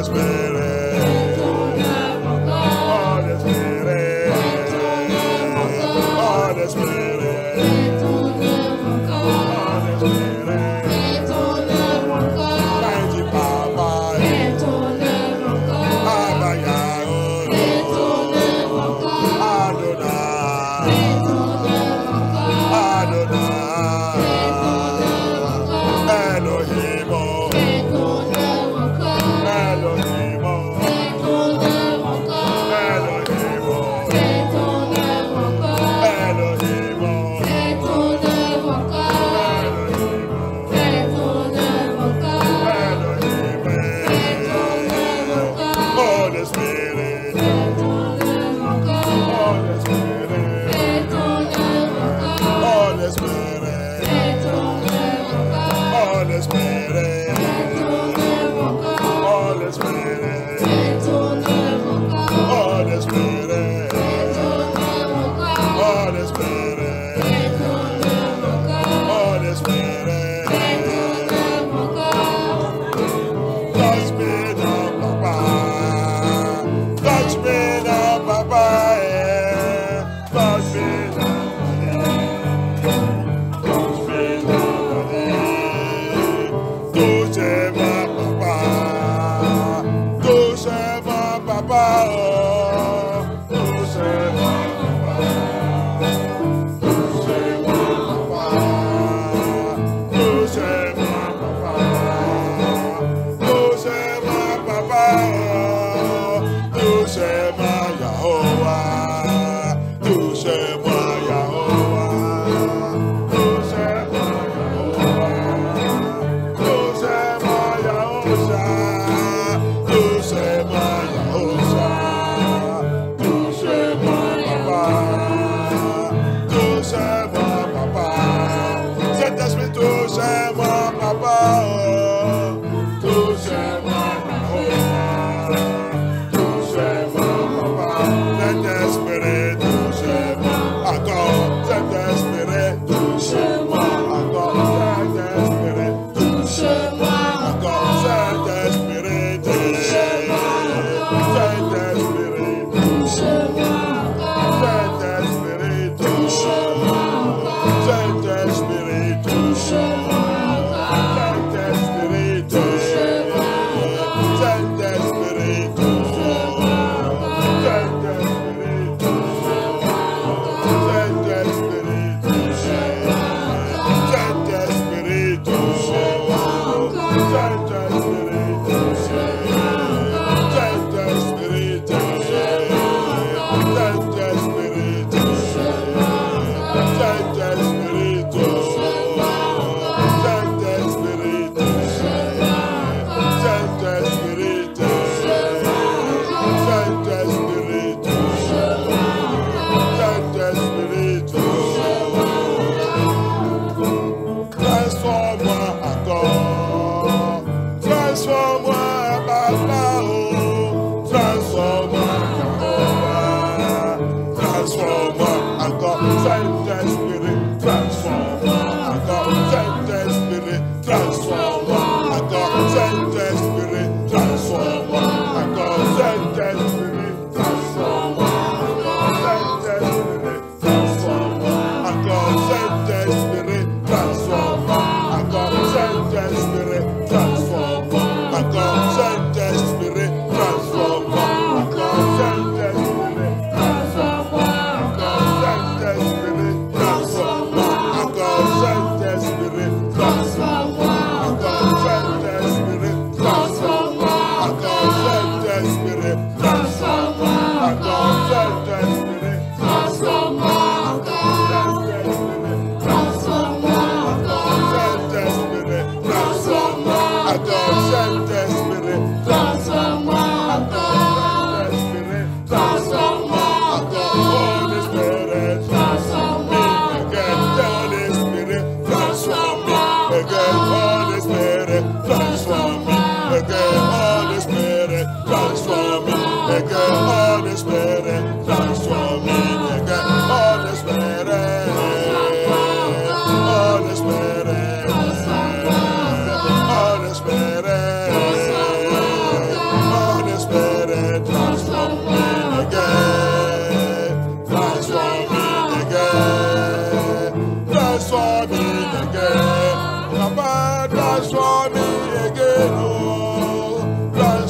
Saint-Esprit, transforme encore, Saint-Esprit.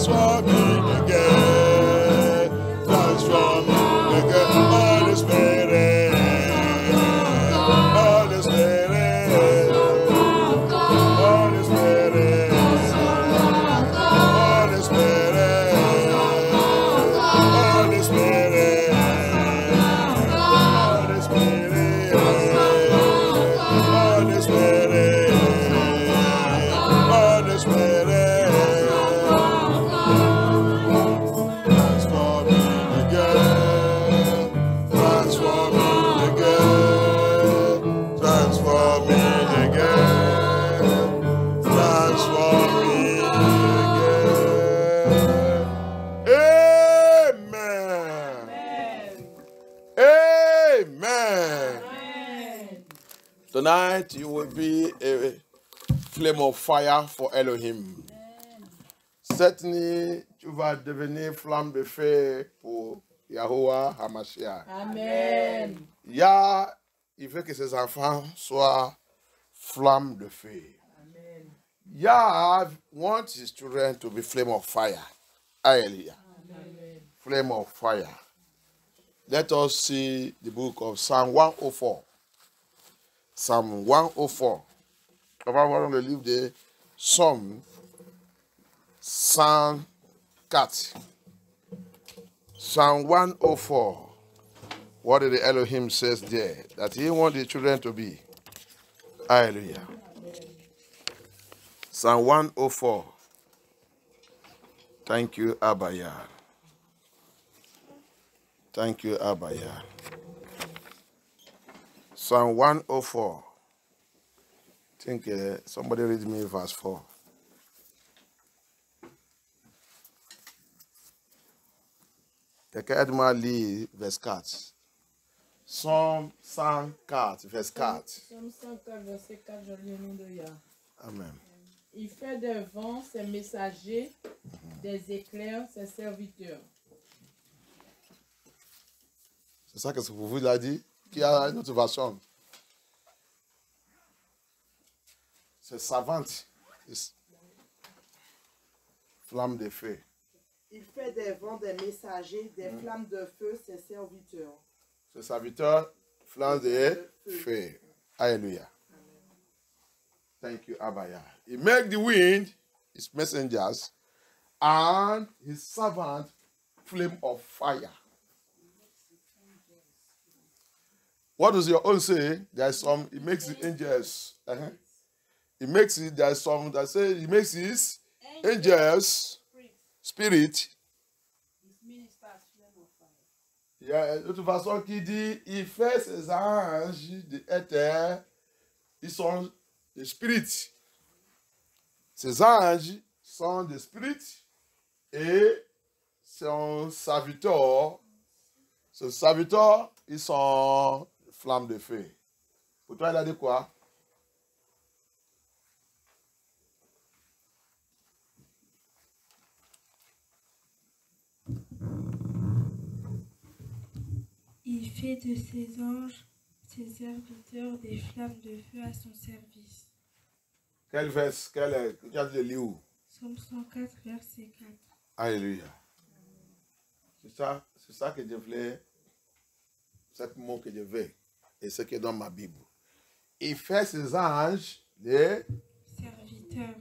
transforming again, transforming again. Holy Spirit, Holy Spirit, Holy Spirit, Holy Spirit, Holy Spirit, Holy Spirit. Tonight, you will be a flame of fire for Elohim. Amen. Cette nuit, tu vas devenir flamme de feu pour Yahuwah HaMashiach. Amen. Yah, il veut que ses enfants soient flamme de feu. Amen. Yah wants his children to be flame of fire. Hallelujah. Flame of fire. Let us see the book of Psalm 104. Psalm 104. On va voir dans le livre de Psaume 104. Psalm 104. What did the Elohim says there? That he wants the children to be. Hallelujah. Psalm 104. Thank you, Abaya. Thank you, Abaya. Psalm 104. I think somebody read me verse 4. Quelqu'un aide-moi à lire verse 4. Psalm 104, verse 4. Psalm 104, verset 4, Jolien Nundoya. Amen. Il fait des vents ses messagers, des éclairs ses serviteurs. C'est ça que vous vous l'avez dit? Qui a une autre version. C'est savante. Flamme de feu. Il fait des vents des messagers, des flammes de feu, ses serviteurs. Ses serviteurs, flamme de feu. Alléluia. Thank you, Abaya. He makes the wind, his messengers, and his servant, flame of fire. What does your own say? There is some, it makes the angels. It makes it, there is some that say it makes his angels, spirit. Il y a d'autres façons qui dit il fait ses anges de terre, ils sont des spirites. Ses anges sont des spirites et son serviteur, ils sont. Flamme de feu. Pour toi, il a dit quoi? Il fait de ses anges, ses serviteurs, des flammes de feu à son service. Quel verset? Regarde le lit où? Psaume 104, verset 4. Alléluia. C'est ça que je voulais. C'est le mot que je veux. Et ce qui est dans ma Bible. Il fait ses anges, les serviteurs.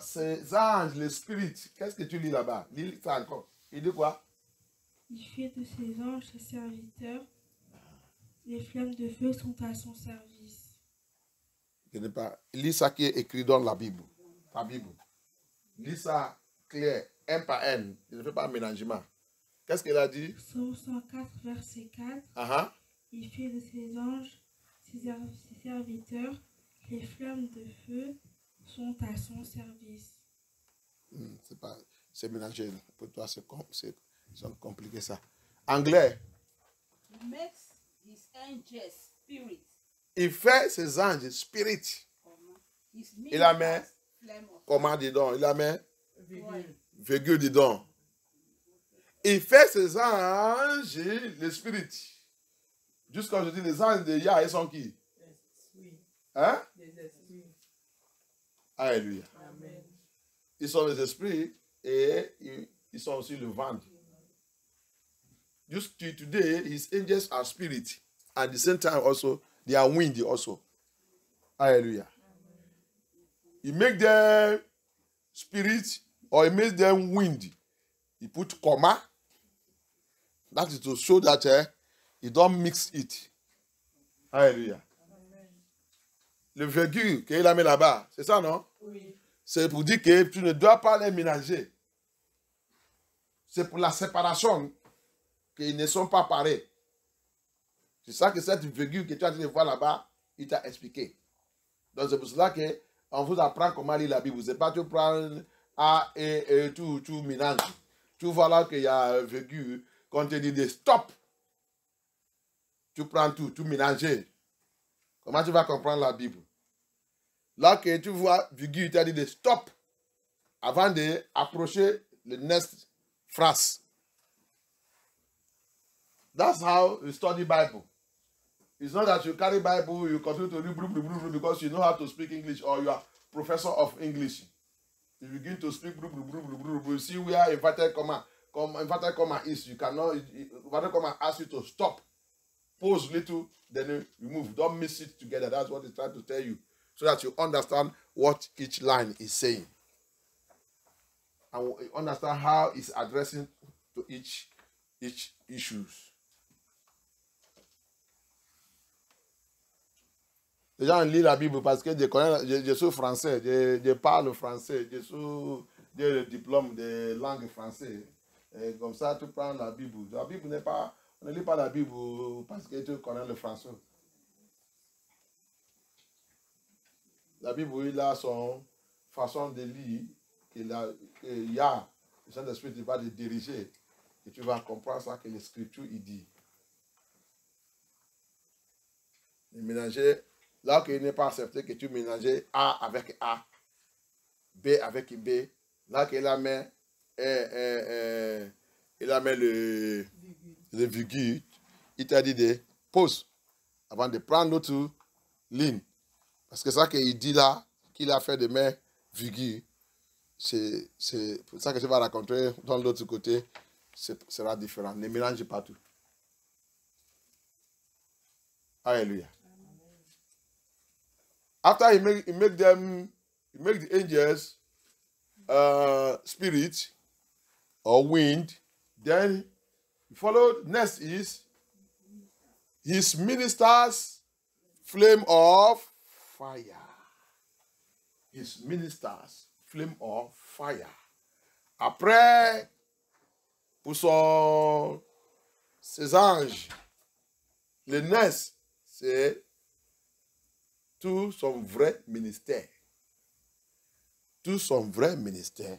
Ses anges, les spirites. Qu'est-ce que tu lis là-bas? Lis ça encore. Il dit quoi? Il fait de ses anges, ses serviteurs. Les flammes de feu sont à son service. Je ne sais pas. Lis ça qui est écrit dans la Bible. Ta Bible. Lis ça clair, un par un. Je ne fais pas un mélangement. Qu'est-ce qu'il a dit? Psaume 104, verset 4. Il fait de ses anges, ses serviteurs, les flammes de feu sont à son service. C'est mélangé. Pour toi, c'est compliqué ça. Anglais. He makes his angels spirit. Il fait ses anges spirit. Il a mis. Comment dit donc? Il a mis. Virgule dit donc. Il fait ses anges, les spirites. Juste quand je dis les anges de Yah, ils sont qui? Hein? Les esprits. Alléluia. Amen. Ils sont les esprits et ils sont sur le ventre. Just today, his angels are spirit. At the same time also, they are wind also. Hallelujah. He make them spirit or he makes them wind. He put comma. That is to show that he don't mix it. Hallelujah. Le virgule qu'il a mis là-bas, c'est ça, non? Oui. C'est pour dire que tu ne dois pas les ménager. C'est pour la séparation qu'ils ne sont pas pareils. C'est ça que cette virgule que tu as dit de voir là-bas, il t'a expliqué. Donc c'est pour cela qu'on vous apprend comment lire la Bible. Vous ne savez pas, tu prends A, E, tout ménage. Tu vois là qu'il y a virgule. Quand tu dis de stop, tu prends tout ménager. Comment tu vas comprendre la Bible? Là que tu vois, virgule, tu as dit de stop avant d'approcher le next phrase. That's how you study Bible. It's not that you carry Bible, you continue to read because you know how to speak English or you are professor of English. You begin to speak, you see where inverted comma, is. You cannot, inverted comma asks you to stop, pause little, then remove. Don't mix it together. That's what it's trying to tell you, so that you understand what each line is saying and understand how it's addressing to each issues. Les gens lisent la Bible parce que je suis français, je parle français, j'ai le diplôme de langue française. Et comme ça, tu prends la Bible. La Bible n'est pas, on ne lit pas la Bible parce que tu connais le français. La Bible, il a son façon de lire, qu'il y a, le Saint-Esprit qui va te diriger, et tu vas comprendre ça que l'Écriture dit. Le ménager. Là qu'il n'est pas accepté que tu mélanges A avec A, B avec B, là qu'il a mis le virgule, il t'a dit de pause avant de prendre l'autre ligne. Parce que ça qu'il dit là, qu'il a fait de mes virgules, c'est ça que je vais raconter dans l'autre côté, ce sera différent. Ne mélange pas tout. Alléluia. After he make the angels spirit or wind, then followed next is his ministers flame of fire. His ministers flame of fire. Après, pour ses anges, le next c'est tout son vrai ministère. Tout son vrai ministère.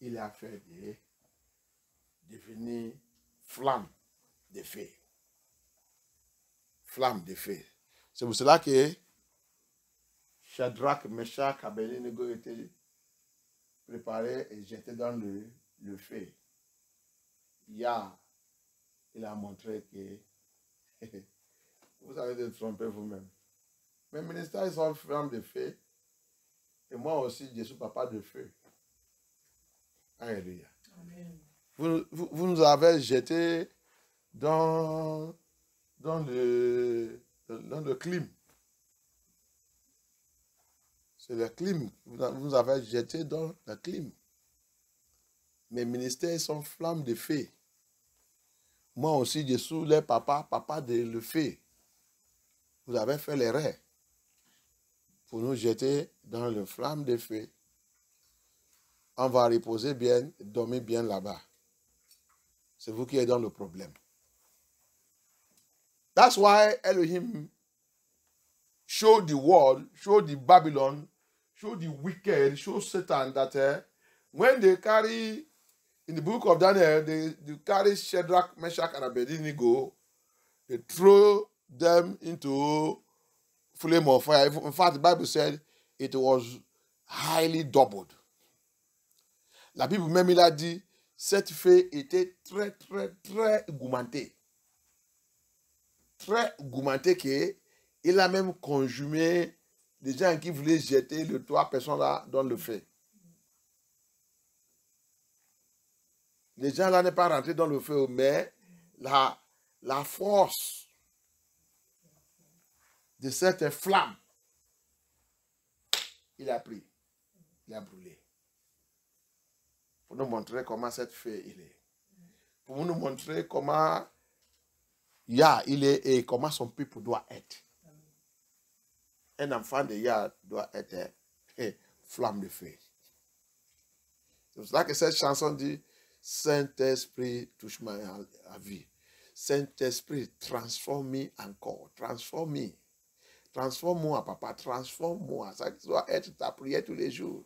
Il a fait de devenir flamme de feu. Flamme de feu. C'est pour cela que Shadrach, Meshach, Abednego étaient préparés et jetés dans le feu. Yah, il a montré que vous allez vous tromper vous-même. Mes ministères, ils sont flammes de feu. Et moi aussi, je suis papa de feu. Alléluia. Vous nous avez jetés dans le clim. C'est le clim. Vous nous avez jetés dans le clim. Mes ministères sont flammes de feu. Moi aussi, je suis le papa de le feu. Vous avez fait l'erreur pour nous jeter dans le flamme de feu. On va reposer bien, dormir bien là-bas. C'est vous qui êtes dans le problème. That's why Elohim showed the world, showed the Babylon, showed the wicked, showed Satan that when they carry, in the book of Daniel, they carry Shadrach, Meshach, and Abednego, they throw them into flame of fire. In fact, the Bible said it was highly doubled. La Bible même il a dit cette feu était très très très gourmandée. Très gourmandée qu'il a même consumé des gens qui voulaient jeter les 3 personnes là dans le feu. Les gens là n'est pas rentré dans le feu, mais la force de cette flamme, il a pris, il a brûlé. Pour nous montrer comment cette feu il est. Pour nous montrer comment Yah il est et comment son peuple doit être. Un enfant de Yah doit être flamme de feu. C'est pour ça que cette chanson dit Saint-Esprit, touche-moi à vie. Saint-Esprit, transforme-moi encore. Transforme-moi. Transforme-moi, papa. Transforme-moi. Ça doit être ta prière tous les jours.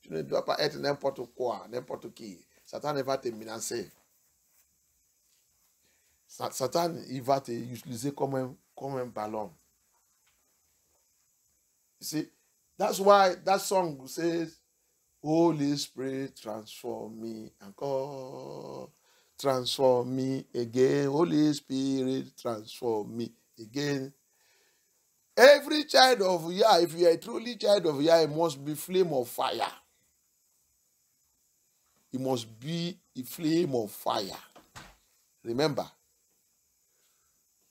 Tu ne dois pas être n'importe quoi, n'importe qui. Satan ne va te menacer. Satan, il va te utiliser comme un ballon. You see, that's why that song says, Holy Spirit, transform me encore. Transform me again. Holy Spirit, transform me again. Every child of Yah, if you are a truly child of Yah, it must be flame of fire. It must be a flame of fire. Remember,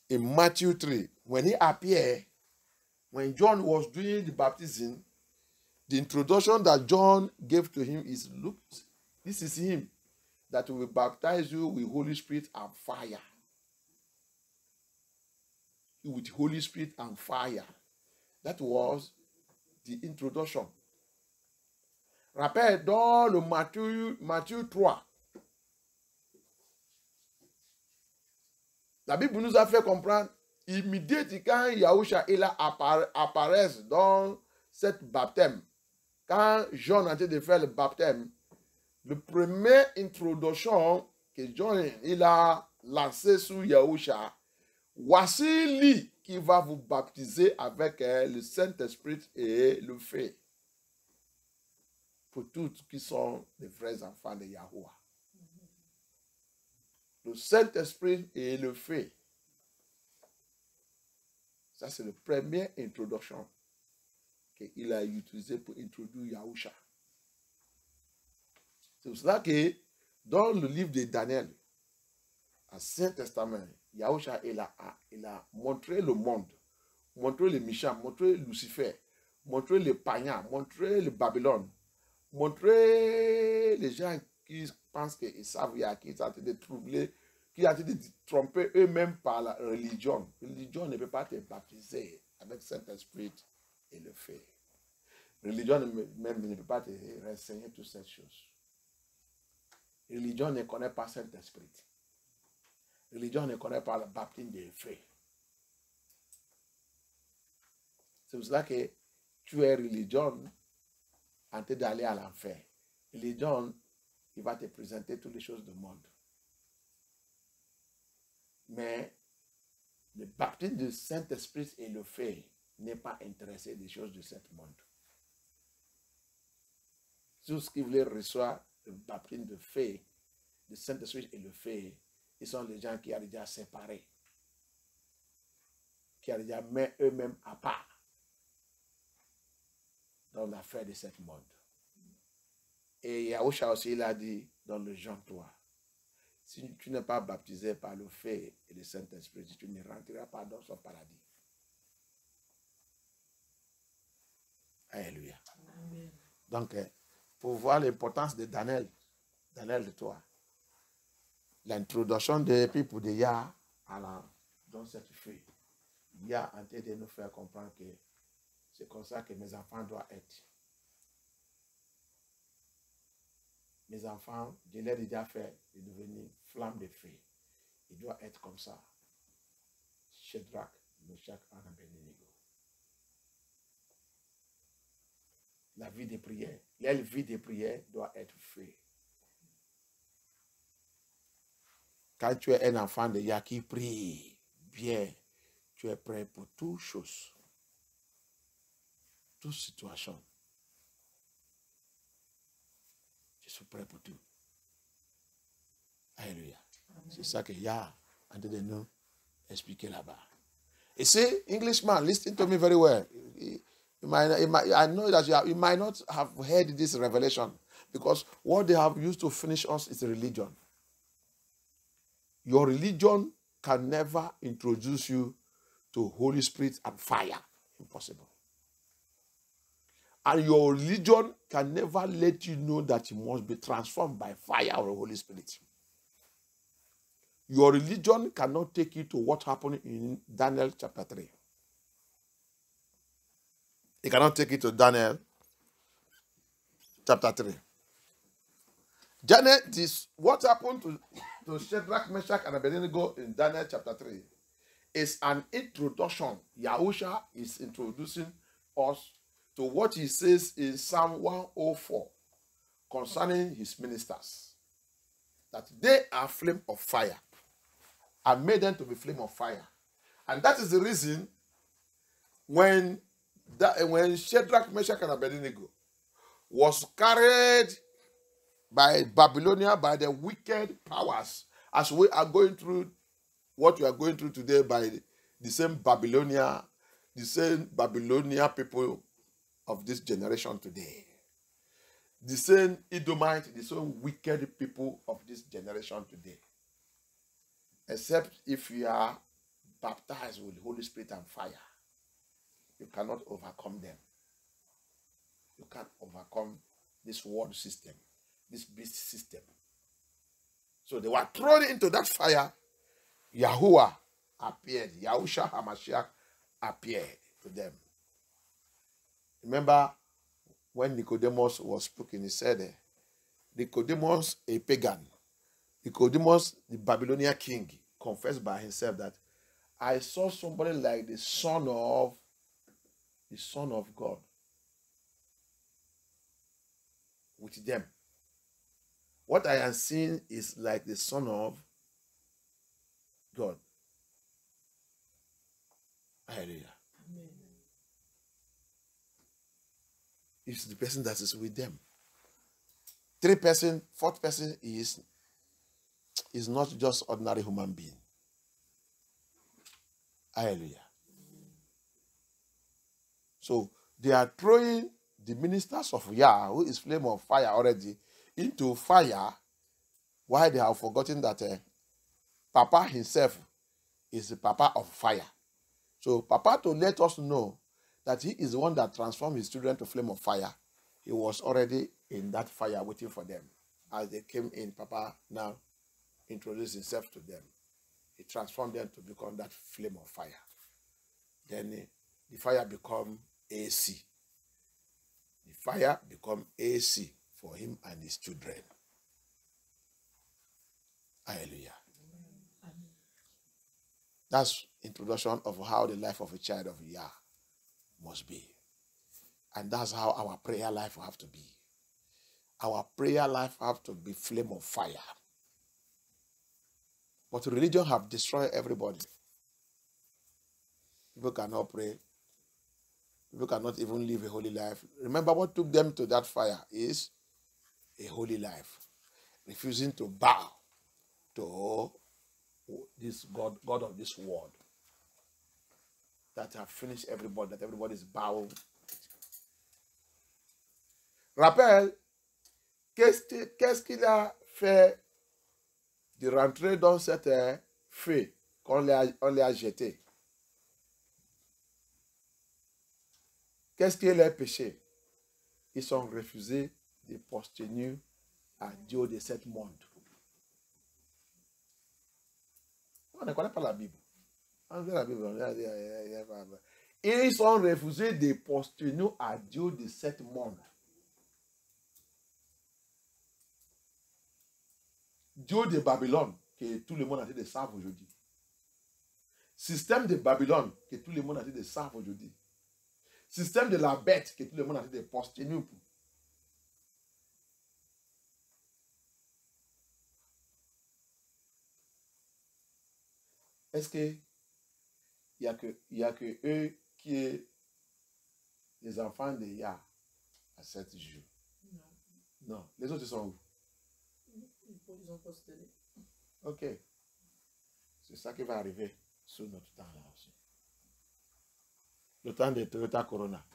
in Matthew 3, when he appeared, when John was doing the baptism, the introduction that John gave to him is, look, this is him that will baptize you with Holy Spirit and fire. With Holy Spirit and fire. That was the introduction. Rappelle dans le Matthieu 3. La Bible nous a fait comprendre immédiatement quand Yahusha il apparaît dans cette baptême. Quand Jean a tenté de faire le baptême, la première introduction que Jean il a lancée sur Yahusha, voici lui qui va vous baptiser avec le Saint-Esprit et le feu. Pour tous qui sont les vrais enfants de Yahuwah. Le Saint-Esprit et le feu. Ça, c'est la première introduction qu'il a utilisée pour introduire Yahusha. C'est pour cela que dans le livre de Daniel, Ancien Testament, Yahusha il a montré le monde, montré les méchants, montré Lucifer, montré les païens, montré le Babylone, montré les gens qui pensent qu'ils savent Yah, qui sont en train de troubler, qui sont en train de tromper eux-mêmes par la religion. La religion ne peut pas te baptiser avec Saint-Esprit et le feu. La religion même ne peut pas te renseigner toutes ces choses. La religion ne connaît pas Saint-Esprit. La religion ne connaît pas le baptême des feux. C'est pour cela que tu es religion en train d'aller à l'enfer. Religion, il va te présenter toutes les choses du monde. Mais le baptême du Saint-Esprit et le feu n'est pas intéressé des choses de ce monde. Tout ce qui voulait recevoir le baptême du feu, du Saint-Esprit et le feu, ils sont les gens qui ont déjà séparé, qui ont déjà mis eux-mêmes à part dans l'affaire de ce monde. Et Yahusha aussi, il a dit dans le Jean 3, si tu n'es pas baptisé par le feu et le Saint-Esprit, tu ne rentreras pas dans son paradis. Alléluia. Amen. Donc, pour voir l'importance de Daniel de toi, l'introduction des peuples de Yah dans cette feuille. Yah en train de nous faire comprendre que c'est comme ça que mes enfants doivent être. Mes enfants, je l'ai déjà fait de devenir flamme de feu. Ils doivent être comme ça. Shadrach, Meshach, Abednego. La vie de prière, la vie de prière doit être feu. Quand tu es un enfant de Yah qui prie bien, tu es prêt pour toutes choses, toute situation. Je suis prêt pour tout. Alléluia. C'est ça que Yah a de nous expliquer là-bas. Et c'est Englishman, listen to me very well. I know that you might not have heard this revelation, because what they have used to finish us is religion. Your religion can never introduce you to Holy Spirit and fire. Impossible. And your religion can never let you know that you must be transformed by fire or Holy Spirit. Your religion cannot take you to what happened in Daniel chapter 3. It cannot take you to Daniel chapter 3. Daniel, this, what happened to Shadrach, Meshach, and Abednego in Daniel chapter 3 is an introduction. Yahusha is introducing us to what he says in Psalm 104 concerning his ministers, that they are flame of fire. I made them to be flame of fire. And that is the reason when Shadrach, Meshach, and Abednego was carried by Babylonia, by the wicked powers, as we are going through what you are going through today, by the same Babylonia people of this generation today, the same Edomites, the same wicked people of this generation today, except if you are baptized with the Holy Spirit and fire, you cannot overcome them. You can't overcome this world system, this beast system. So they were thrown into that fire. Yahuwah appeared. Yahusha HaMashiach appeared to them. Remember when Nicodemus was speaking, he said, Nicodemus, a pagan, Nicodemus, the Babylonian king, confessed by himself that I saw somebody like the Son of God with them. What I am seeing is like the Son of God. Hallelujah. Amen. It's the person that is with them. Third person, fourth person is not just ordinary human being. Hallelujah. So they are throwing the ministers of Yah, who is flame of fire already, into fire. Why they have forgotten that Papa himself is the Papa of fire. So Papa, to let us know that he is the one that transformed his children to flame of fire, he was already in that fire waiting for them. As they came in, Papa now introduced himself to them. He transformed them to become that flame of fire. Then the fire become AC. The fire become AC for him and his children. Hallelujah. Amen. That's introduction of how the life of a child of Yah must be. And that's how our prayer life have to be. Our prayer life have to be flame of fire. But religion have destroyed everybody. People cannot pray. People cannot even live a holy life. Remember what took them to that fire is a holy life, refusing to bow to this God of this world, that have finished everybody, that everybody is bowing. Rappel, qu'est-ce qu'il a fait de rentrer dans cet feu qu'on les a jeté? Qu'est-ce qui est leur péché? Ils ont refusé de postiner à Dieu de cet monde. On ne connaît pas la Bible. Ils ont refusé de postuler à Dieu de cet monde. Dieu de Babylone, que tout le monde a dit de savent aujourd'hui. Système de Babylone, que tout le monde a dit de savent aujourd'hui. Système de la bête, que tout le monde a dit de postuler pour. Est-ce que il n'y a que eux qui est les enfants de Yah à 7 jours. Non. Non. Les autres sont où? Ils ont postulé. Ok. C'est ça qui va arriver sous notre temps là aussi. Le temps de Toyota Corona.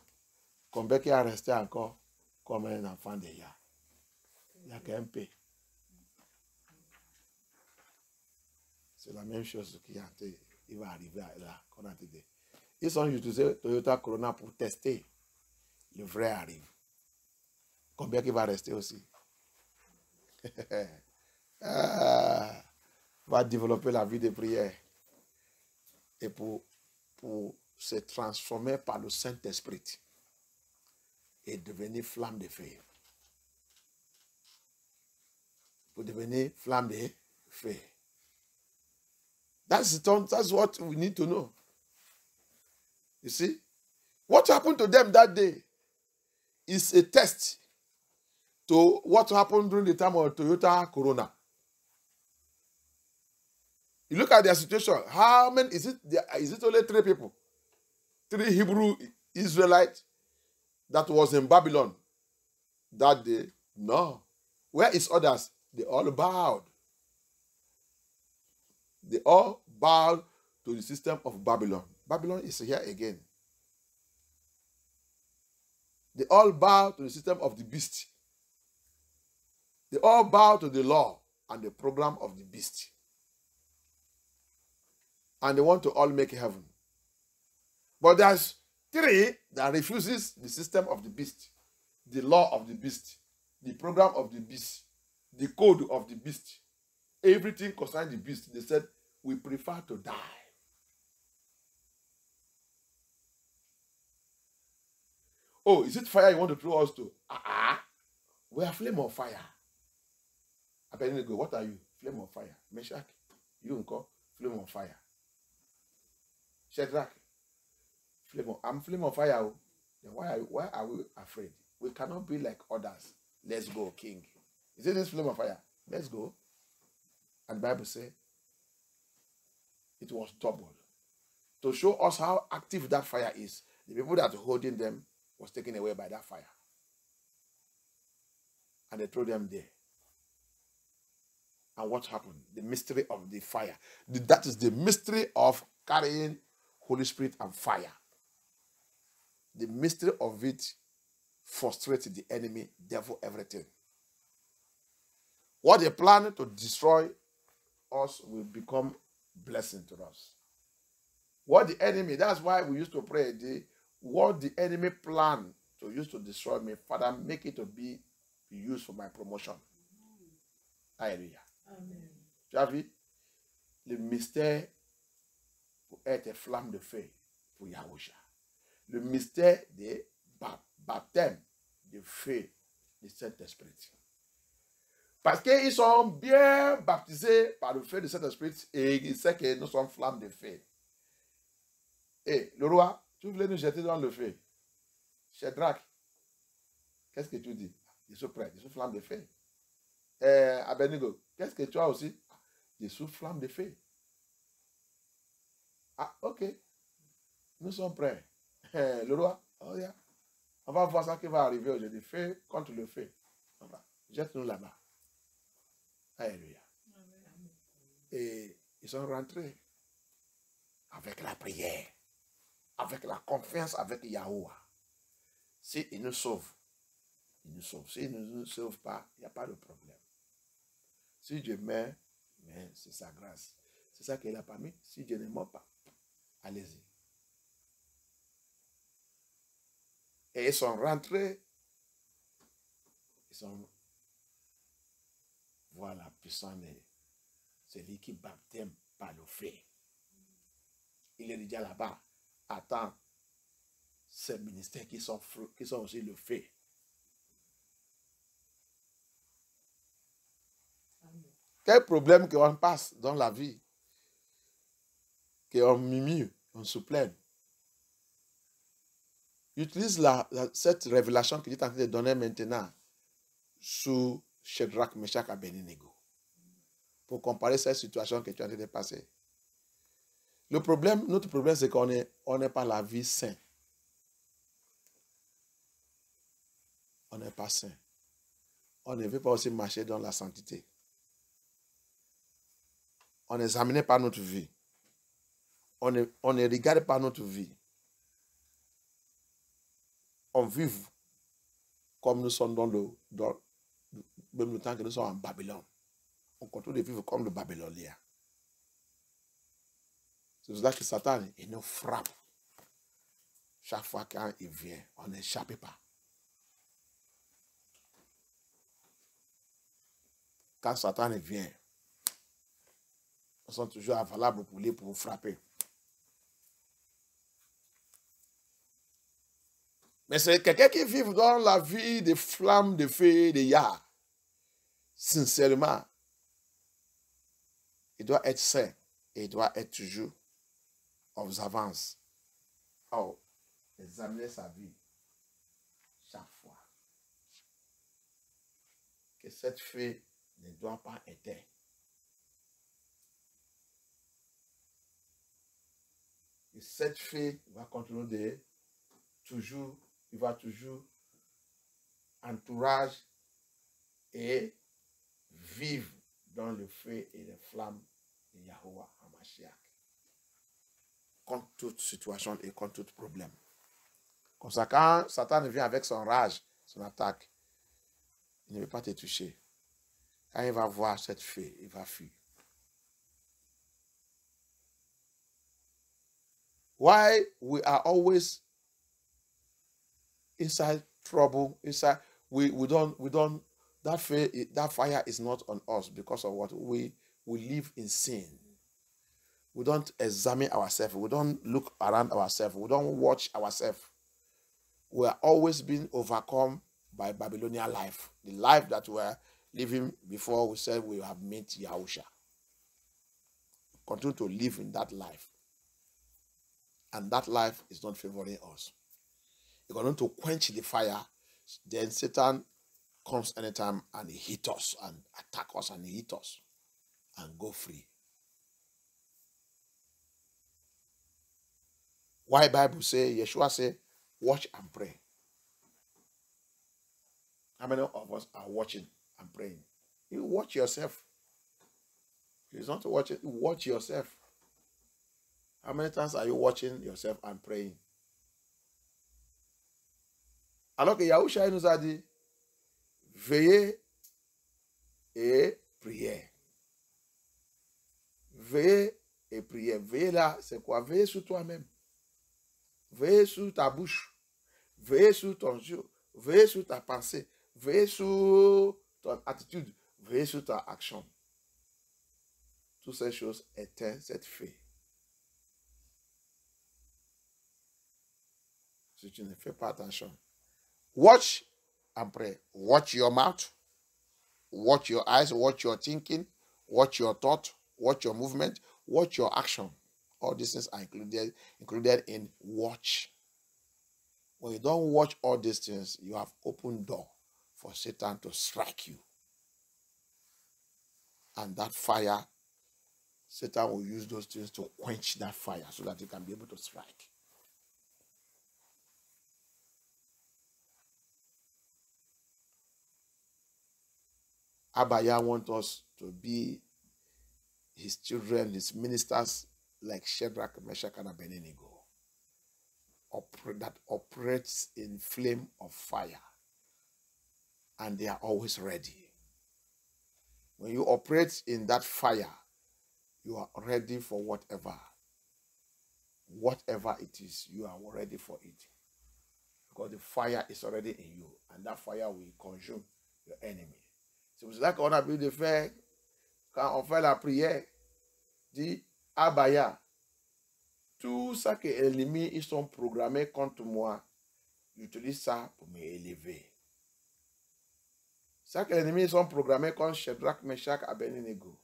combien qui a resté encore comme un enfant de Yah? Il n'y a qu'un peu. C'est la même chose qui va arriver là. Ils ont utilisé Toyota Corona pour tester. Le vrai arrive. Combien qui va rester aussi? Ah, va développer la vie de prière. Et pour se transformer par le Saint-Esprit et devenir flamme de feu. Pour devenir flamme de feu. That's what we need to know. You see? What happened to them that day is a test to what happened during the time of Toyota Corona. You look at their situation. How many is it? Is it only 3 people? 3 Hebrew Israelites that was in Babylon that day? No. Where is others? They all bowed. They all bowed to the system of Babylon. Babylon is here again. They all bow to the system of the beast. They all bow to the law and the program of the beast. And they want to all make heaven. But there's 3 that refuses the system of the beast, the law of the beast, the program of the beast, the code of the beast. Everything concerning the beast, they said, we prefer to die. Oh, is it fire you want to throw us to? We are flame of fire. Abednego, what are you? Flame of fire. Meshach, you and call flame of fire. Shadrach, flame of, I'm flame of fire. Then why are we afraid? We cannot be like others. Let's go, king. Is it this flame of fire? Let's go. And the Bible says it was doubled. To show us how active that fire is, the people that are holding them was taken away by that fire. And they threw them there. And what happened? The mystery of the fire. That is the mystery of carrying Holy Spirit and fire. The mystery of it frustrated the enemy, devil, everything. What they plan to destroy us will become blessing to us. What the enemy, that's why we used to pray, what the enemy planned to use to destroy me, Father, make it to be used for my promotion. Hallelujah. Amen. Tu as vu? Le mystère pour être flamme de feu pour Yahusha. Le mystère de baptême de feu du Saint-Esprit. Parce qu'ils sont bien baptisés par le feu du Saint-Esprit et ils savent que nous sommes flammes de feu. Et le roi, tu voulais nous jeter dans le feu. Shadrach, qu'est-ce que tu dis? Je suis prêt, je suis flamme de feu. Abednego, qu'est-ce que tu as aussi? Je suis flamme de feu. Ah, ok. Nous sommes prêts. Le roi, oh yeah. On va voir ça qui va arriver aujourd'hui. Feu contre le feu. Jette-nous là-bas. Alléluia. Et ils sont rentrés avec la prière, avec la confiance, avec Yahuwah. S'il nous sauve, il nous sauve. S'il ne nous sauve pas, il n'y a pas de problème. Si Dieu meurt, c'est sa grâce. C'est ça qu'il a permis. Si Dieu ne meurt pas, allez-y. Et ils sont rentrés. Ils sont... Voilà, puissant, c'est lui qui baptême par le feu. Il est déjà là-bas. Attends, ces ministères qui sont aussi le feu. Quel problème qu'on passe dans la vie, qu'on murmure, on se plaint. Utilise cette révélation que tu es en train de donner maintenant sous Shadrach, Meshach, Abednego, pour comparer cette situation que tu as en train de passer. Le problème, notre problème, c'est qu'on n'est pas la vie sainte. On n'est pas saint. On ne veut pas aussi marcher dans la sainteté. On est examiné par notre vie. On est regardé par notre vie. on vive comme nous sommes dans même le temps que nous sommes en Babylone. On continue de vivre comme le Babylonien. C'est pour ça que Satan, il nous frappe. Chaque fois quand il vient, on n'échappe pas. Quand Satan vient, ils sont toujours avalables pour lui, pour vous frapper. Mais c'est quelqu'un qui vit dans la vie des flammes de feu et de Yah. Sincèrement, il doit être saint et il doit être toujours observant. Oh, examiner sa vie chaque fois. Que cette fille ne doit pas être. Et cette fille va continuer de toujours, il va toujours entourage et vivre dans le feu et les flammes de Yahuwah HaMashiach. Contre toute situation et contre tout problème. Comme ça, quand Satan vient avec son rage, son attaque, il ne veut pas te toucher. Quand il va voir cette fée, il va fuir. Why we are always inside trouble, inside we don't that fire is not on us because of what we live in sin. We don't examine ourselves, we don't look around ourselves, we don't watch ourselves. We are always being overcome by Babylonian life, the life that we are living before we said we have met Yahusha. Continue to live in that life. And that life is not favoring us. You're going to quench the fire, then Satan comes anytime and he hits us and attacks us and hits us and go free. Why Bible say, Yeshua say, watch and pray. How many of us are watching and praying? You watch yourself. You don't watch it, watch yourself. How many times are you watching yourself and praying? Alors que Yahusha nous a dit, veillez et priez. Veillez et priez. Veillez là, c'est quoi? Veillez sur toi-même. Veillez sur ta bouche. Veillez sur ton jour. Veillez sur ta pensée. Veillez sur ton attitude. Veillez sur ta action. Toutes ces choses étaient cette fée. Si tu ne fais pas attention, watch and pray. Watch your mouth, watch your eyes, watch your thinking, watch your thought, watch your movement, watch your action. All these things are included in watch. When you don't watch all these things, you have opened door for Satan to strike you. And that fire, Satan will use those things to quench that fire so that he can be able to strike. Abaya wants us to be his children, his ministers, like Shadrach, Meshach, and Abednego, that operates in flame of fire. And they are always ready. When you operate in that fire, you are ready for whatever. Whatever it is, you are ready for it. Because the fire is already in you, and that fire will consume your enemy. C'est pour cela qu'on a besoin de faire, quand on fait la prière, dit Abaya, tout ça que l'ennemi, ils sont programmés contre moi, j'utilise ça pour m'élever. Ça que l'ennemi, ils sont programmés contre Shadrach, Meshach, Abednego.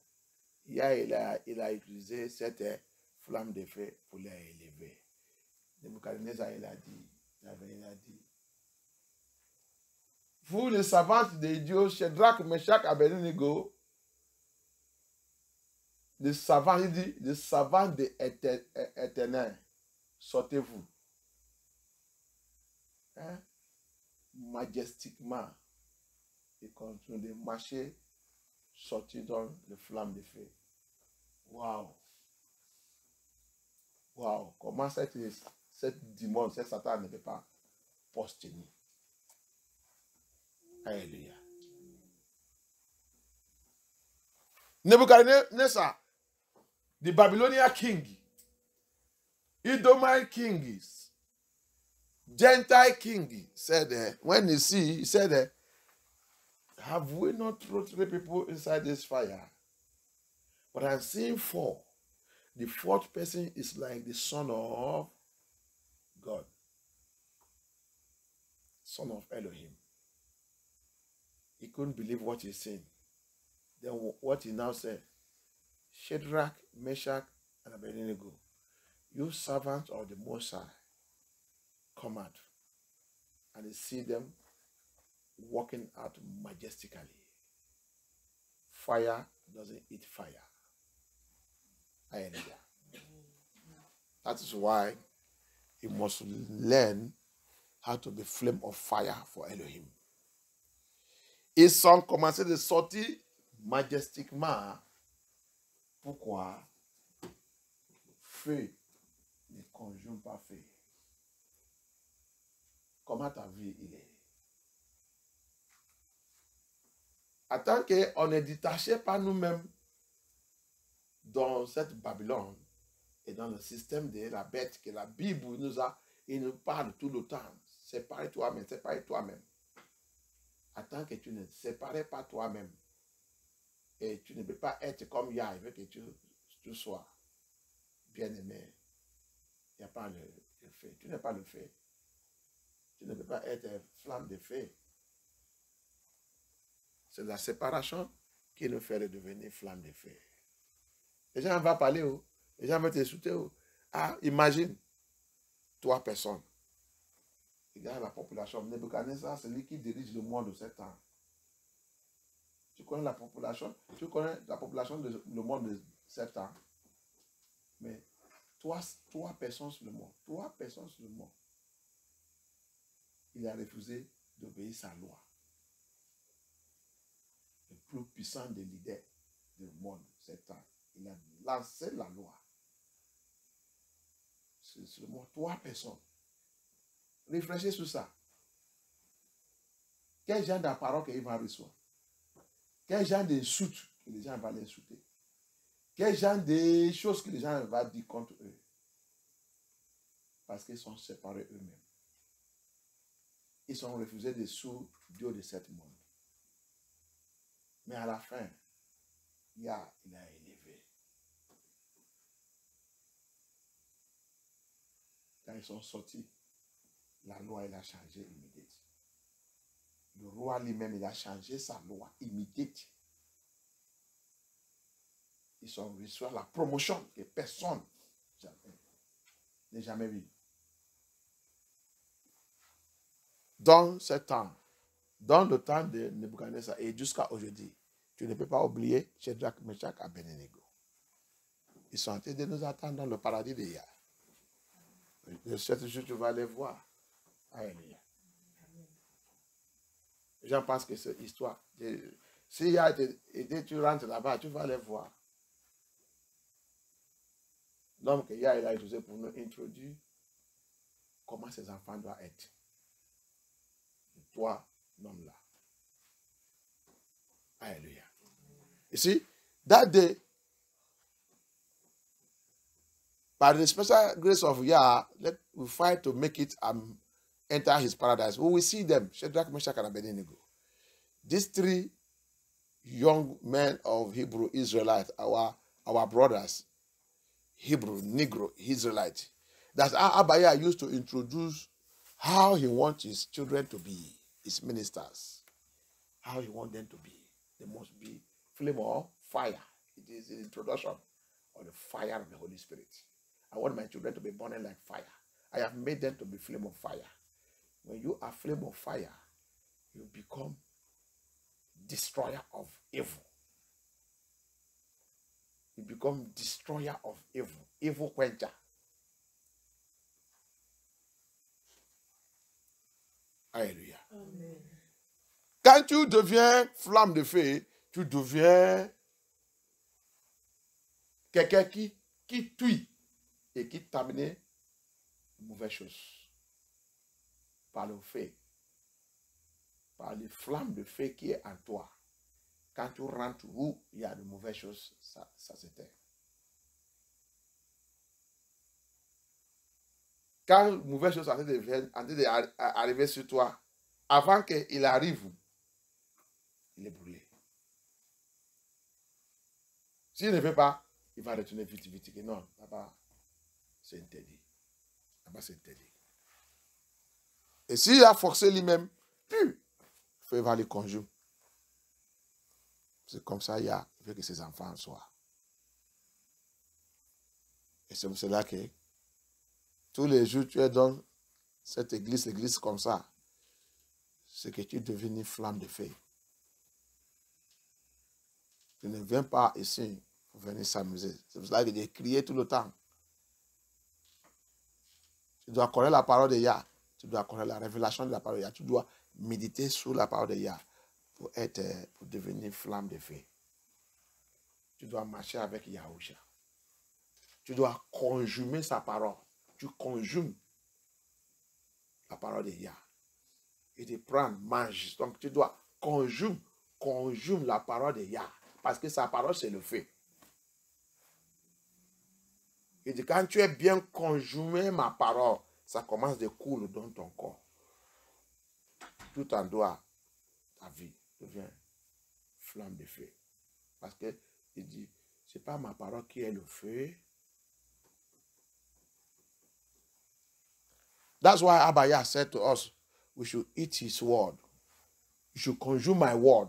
Il a utilisé cette flamme de feu pour les élever. Nebuchadnezzar, il a dit, vous, les savantes des dieux, Shadrach, Meshach, Abednego, les savants, il dit, les savants de l'Éternel, sortez-vous. Hein? Majestiquement, et continuez de marcher, sortir dans les flammes de feu. Waouh! Waouh! Comment cette démon, cette Satan ne peut pas destiny. Hallelujah. Nebuchadnezzar, the Babylonian king, Edomite king, Gentile king, said, when he said, have we not thrown three people inside this fire? But I'm seeing four. The fourth person is like the Son of God, Son of Elohim. He couldn't believe what he's saying. Then what he now said, Shadrach, Meshach, and Abednego, you servants of the Most High, come out. And he see them walking out majestically. Fire doesn't eat fire. Hallelujah. That is why you must learn how to be flame of fire for Elohim. His son commenced the sortie majestic ma. Pourquoi feu ne conjume pas feu? Comment ta vie il est? En tant qu'on est détaché par nous-mêmes dans cette Babylone et dans le système de la bête que la Bible nous a, il nous parle tout le temps. Sépare toi-même, sépare toi-même. En tant que tu ne sépares pas toi-même et tu ne peux pas être comme Yah, il veut que tu sois bien-aimé. Il n'y a pas le feu. Tu n'es pas le feu. Tu ne peux pas être flamme de feu. C'est la séparation qui nous ferait devenir flamme de feu. Les gens vont parler, les gens vont te soutenir. Ah, imagine, toi, personne. Regarde la population. Nebuchadnezzar, c'est lui qui dirige le monde de 7 ans. Tu connais la population de le monde de 7 ans. Mais toi, personne sur le monde. Toi, personne sur le monde. Il a refusé d'obéir sa loi. Le plus puissant des leaders du monde, 7 ans. Il a lancé la loi. C'est seulement 3 personnes. Réfléchissez sur ça. Quel genre d'apparence qu'ils vont recevoir? Quel genre d'insultes que les gens vont les insulter? Quel genre de choses que les gens vont dire contre eux? Parce qu'ils sont séparés eux-mêmes. Ils sont refusés des sous Dieu de cette monde. Mais à la fin, il a élevé. Quand ils sont sortis, la loi, elle a changé immédiatement. Le roi lui-même, il a changé sa loi immédiatement. Ils ont reçu la promotion que personne n'a jamais vue. Dans ce temps, dans le temps de Nebuchadnezzar et jusqu'à aujourd'hui, tu ne peux pas oublier Shadrach, Meshach, Abednego. Ils sont en train de nous attendre dans le paradis de Yah. Cet jour, tu vas les voir. Alléluia. J'en pense que c'est histoire. Si Yah t'aide, tu rentres là-bas, tu vas les voir. L'homme que Yah a utilisé pour nous introduire, comment ses enfants doivent être. Et toi, l'homme là. Alléluia. You see, that day, by the special grace of Yah, we fight to make it enter his paradise. We will see them, Shadrach, Meshach, and Abednego. These 3 young men of Hebrew Israelites, our brothers, Hebrew, Negro, Israelite. That's how Abaya used to introduce how he wants his children to be, his ministers, how he wants them to be. They must be flame or fire. It is the introduction of the fire of the Holy Spirit. I want my children to be burning like fire. I have made them to be flame of fire. When you are flame of fire, you become destroyer of evil. You become destroyer of evil, evil quencher. Hallelujah. Amen. Quand tu deviens flamme de feu, tu deviens quelqu'un qui tue et qui t'amène mauvaise chose. par le feu, par les flammes de feu qui est en toi. Quand tu rentres où il y a de mauvaises choses, ça s'éteint. Quand les mauvaises choses sont en train d'arriver sur toi, avant qu'il arrive, il est brûlé. S'il ne veut pas, il va retourner vite. Et non, là-bas, c'est interdit. Là-bas, c'est interdit. Et s'il a forcé lui-même, plus, il faut voir les conjoints. C'est comme ça, il veut que ses enfants soient. Et c'est pour cela que tous les jours, tu es dans cette église, comme ça. C'est que tu deviens une flamme de feu. Tu ne viens pas ici pour venir s'amuser. C'est pour cela que tu dois crier tout le temps. Tu dois connaître la parole de Yah. Tu dois connaître la révélation de la parole de Yah. Tu dois méditer sur la parole de Yah pour devenir flamme de feu. Tu dois marcher avec Yahusha. Tu dois conjumer sa parole. Tu conjumes la parole de Yah. Et de prendre, mange. Donc tu dois conjume la parole de Yah. Parce que sa parole, c'est le feu. Il dit, quand tu es bien conjumé ma parole, ça commence de couler dans ton corps. Tout en toi, ta vie devient flamme de feu. Parce que il dit, ce n'est pas ma parole qui est le feu. That's why Abaya said to us, we should eat his word. You should consume my word.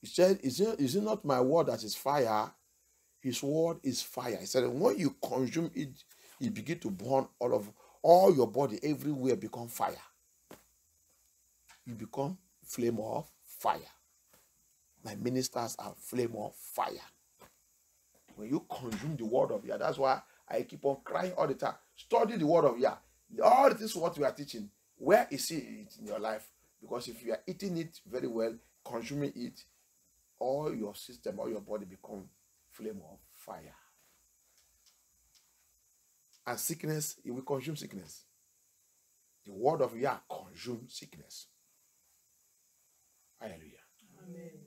He said, is it not my word that is fire? His word is fire. He said, when you consume it, it begins to burn all your body, everywhere become fire. You become flame of fire. My ministers are flame of fire. When you consume the word of Yah, that's why I keep on crying all the time. Study the word of Yah. All this what we are teaching, where is it in your life? Because if you are eating it very well, consuming it, all your system, all your body become flame of fire. And sickness, it will consume sickness. The word of Yah consumes sickness. Alléluia. Amen.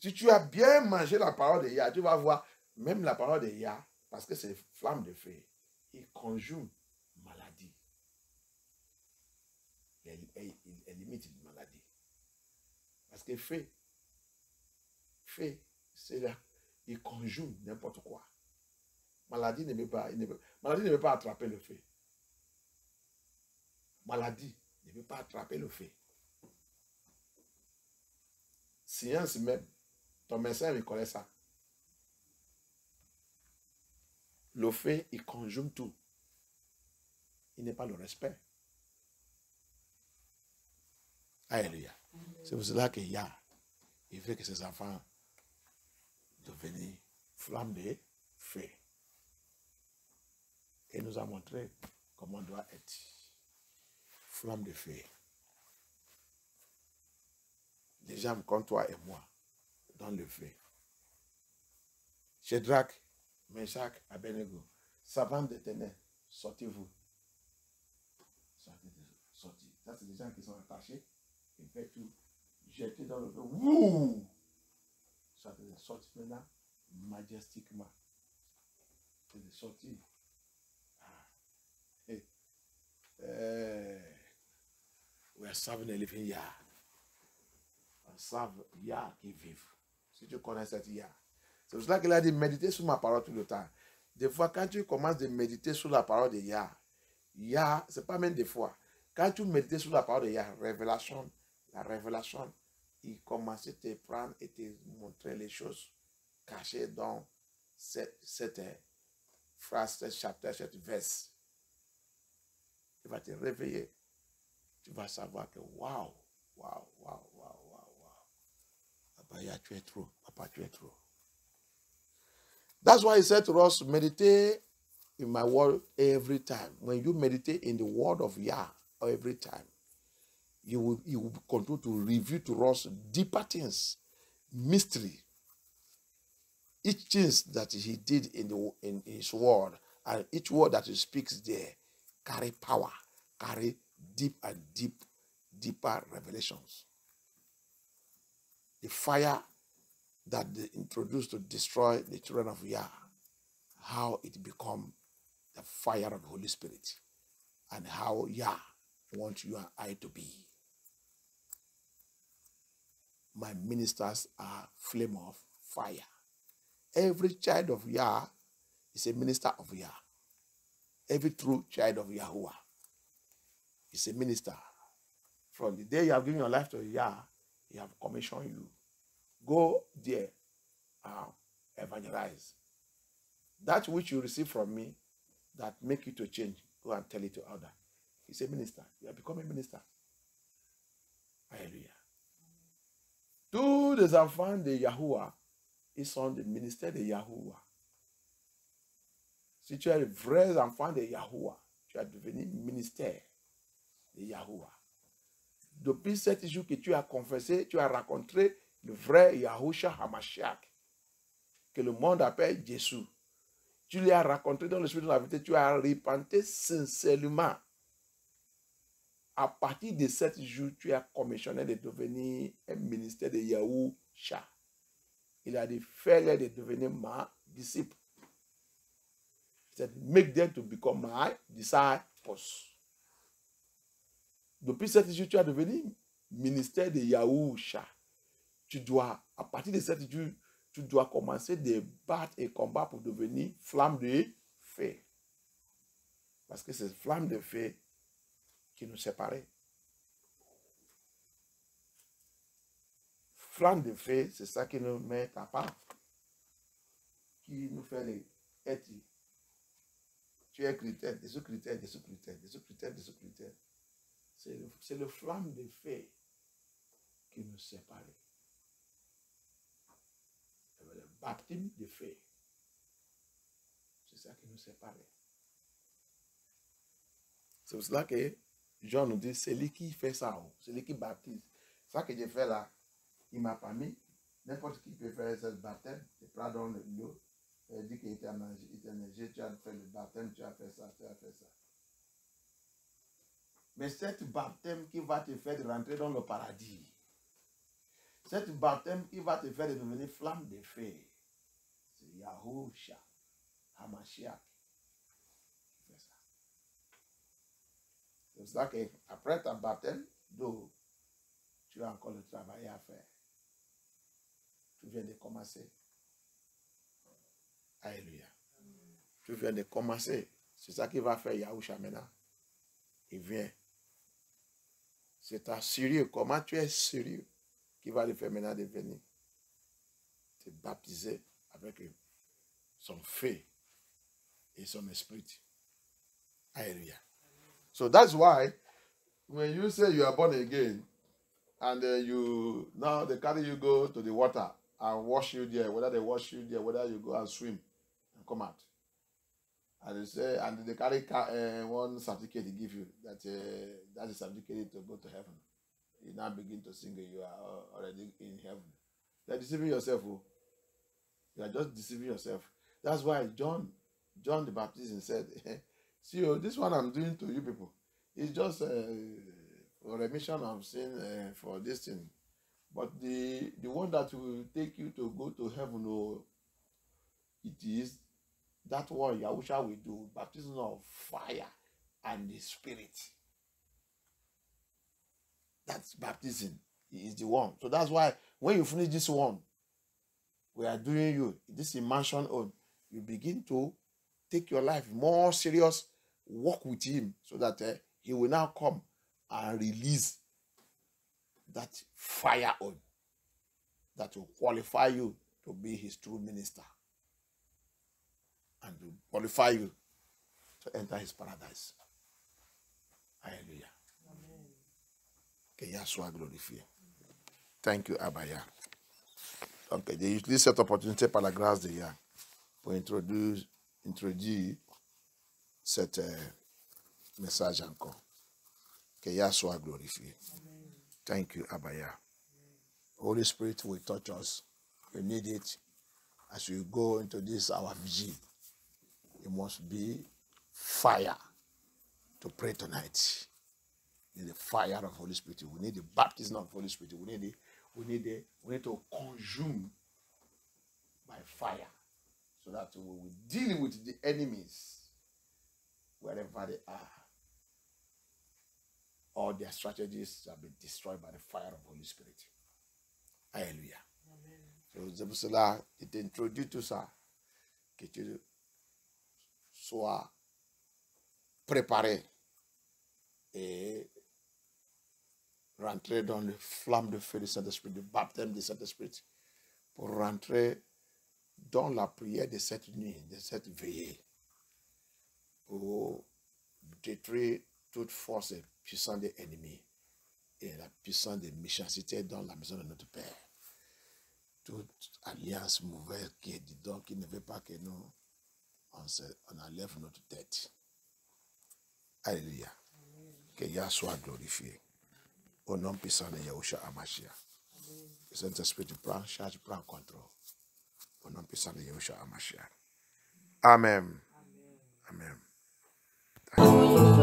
Si tu as bien mangé la parole de Yah, tu vas voir, même la parole de Yah, parce que c'est flamme de feu, il consume maladie. Il élimine une maladie. Parce que feu, c'est là, il consume n'importe quoi. Maladie ne peut pas, attraper le feu. Maladie ne peut pas attraper le feu. Science même, ton médecin reconnaît ça. Le feu, il consume tout. Il n'est pas le respect. Alléluia. C'est pour cela qu'il y a. Il veut que ses enfants deviennent flammes de feu. Et il nous a montré comment on doit être flamme de feu. Des gens comme toi et moi, dans le feu. Shadrach, Meshach, Abednego, servants de ténèbres, sortez-vous. Sortez. Ça, c'est des gens qui sont attachés. Ils peuvent tout jeter dans le feu. Wouh! Sortez, maintenant, majestiquement. C'est de sortir. We are serving a living Yah. On serve Yah qui vive. Si tu connais cette Yah. C'est pour cela qu'il a dit méditer sur ma parole tout le temps. Des fois, quand tu commences de méditer sur la parole de Yah, c'est pas même des fois. Quand tu médites sur la parole de Yah, la révélation, il commence à te prendre et te montrer les choses cachées dans cette phrase, ce chapitre, cette verse. Tu vas te réveiller. Tu vas savoir que waouh. Abaya, tu es trop. Papa, tu es trop. That's why he said to us, meditate in my word every time. When you meditate in the word of Yah every time, you will continue to reveal to us deeper things, mystery. Each thing that he did in his word and each word that he speaks there carry power, carry deep and deeper revelations. The fire that they introduced to destroy the children of Yah, how it become the fire of the Holy Spirit, and how Yah wants you and I to be. My ministers are flame of fire. Every child of Yah is a minister of Yah. Every true child of Yahuwah is a minister. From the day you have given your life to Yah, He have commissioned you. Go there and evangelize. That which you receive from me that make you to change, go and tell it to others. He's a minister. You have become a minister. Hallelujah. Tous les enfants de Yahuwah, ils sont des ministères de Yahuwah. Si tu es le vrai enfant de Yahuwah, tu as devenu ministère de Yahuwah. Depuis 7 jours que tu as confessé, tu as rencontré le vrai Yahusha HaMashiach, que le monde appelle Jésus. Tu l'as rencontré dans le Spirit de la vérité, tu as repenti sincèrement. À partir de 7 jours, tu as commissionné de devenir un ministère de Yahusha. Il a dit, fais-les de devenir ma disciple. He said, make them to become my disciples. Depuis 7 jours, tu as devenu ministère de Yahusha. Tu dois, à partir de 7 jours, tu dois commencer de battre et combattre pour devenir flamme de feu. Parce que c'est flamme de feu qui nous séparait. Flamme de feu, c'est ça qui nous met à part. Qui nous fait les études. Tu es critère, des sous-critères, des sous-critères, des sous-critères, des sous-critères. C'est le flamme de feu qui nous séparait. Le baptême de feu, c'est ça qui nous séparait. C'est pour cela que Jean nous dit, c'est lui qui fait ça, c'est lui qui baptise. Ça que j'ai fait là, il m'a pas mis. N'importe qui peut faire ce baptême, il prend dans le lieu, il dit qu'il était aménagé, tu as fait le baptême, tu as fait ça, tu as fait ça. Mais cette baptême qui va te faire rentrer dans le paradis, cette baptême qui va te faire devenir flamme de feu, c'est Yahusha HaMashiach qui fait ça. C'est pour ça qu'après ta baptême d'eau, tu as encore le travail à faire. Tu viens de commencer. Alléluia. Tu viens de commencer. C'est ça qui va faire Yahusha maintenant. Il vient. C'est ta sérieux. Comment tu es sérieux qui va le faire maintenant de venir te baptiser avec son feu et son esprit. Hallelujah. So that's why when you say you are born again and you now they carry you go to the water and wash you there, whether they wash you there, whether you go and swim and come out. And they say, and they carry one certificate they give you, that is a certificate to go to heaven. You now begin to sing, you are already in heaven. You are deceiving yourself. Oh. You are just deceiving yourself. That's why John the Baptist said, see, oh, this one I'm doing to you people, it's just a remission of sin for this thing. But the one that will take you to go to heaven, oh, it is that one Yahusha will do, baptism of fire and the Spirit. That's baptism. He is the one. So that's why when you finish this one, we are doing you, this immersion on, you begin to take your life more serious, walk with him so that he will now come and release that fire on that will qualify you to be his true minister and to qualify you to enter his paradise. Hallelujah. Que Yah soit glorifié. Thank you, Abaya. Donc, j'ai utilisé cette opportunité par la grâce de Yah pour introduire cet message encore. Que Yah soit glorifié. Amen. Thank you, Abaya. Holy Spirit will touch us. We need it as we go into this our vigil. It must be fire to pray tonight. in the fire of Holy Spirit. We need the baptism of Holy Spirit. We need to consume by fire, so that we will deal with the enemies wherever they are. All their strategies shall be destroyed by the fire of Holy Spirit. Hallelujah. Amen. So Zebusela, it introduced to ça que tu sois préparé et rentrer dans le flamme de feu du Saint-Esprit, du baptême du Saint-Esprit, pour rentrer dans la prière de cette nuit, de cette veillée, pour détruire toute force puissante des ennemis et la puissance des méchancetés dans la maison de notre Père. Toute alliance mauvaise qui est du don, qui ne veut pas que nous, on enlève notre tête. Alléluia. Que Yah soit glorifié. Au nom puissant de Yahusha HaMashiach. Le Saint-Esprit prend charge, prend contrôle. Au nom puissant de Yahusha HaMashiach. Amen. Amen. Amen.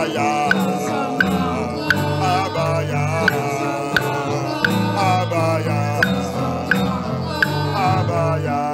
Abaya, Abaya, Abaya.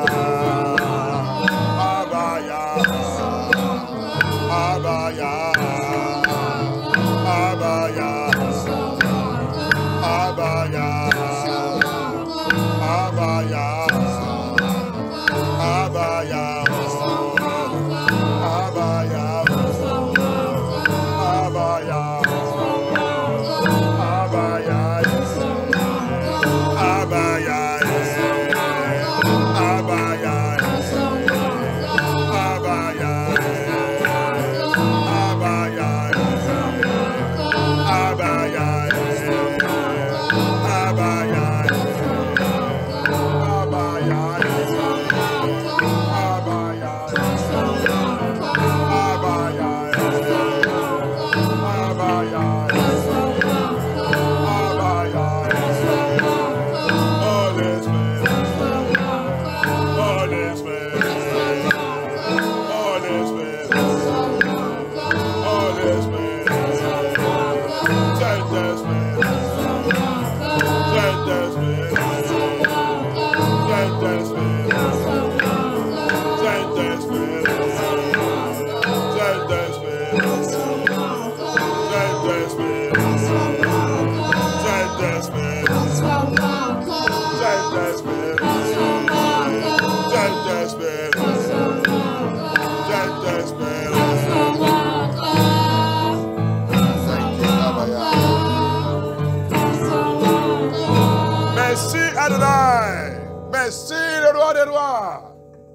Merci le roi des rois.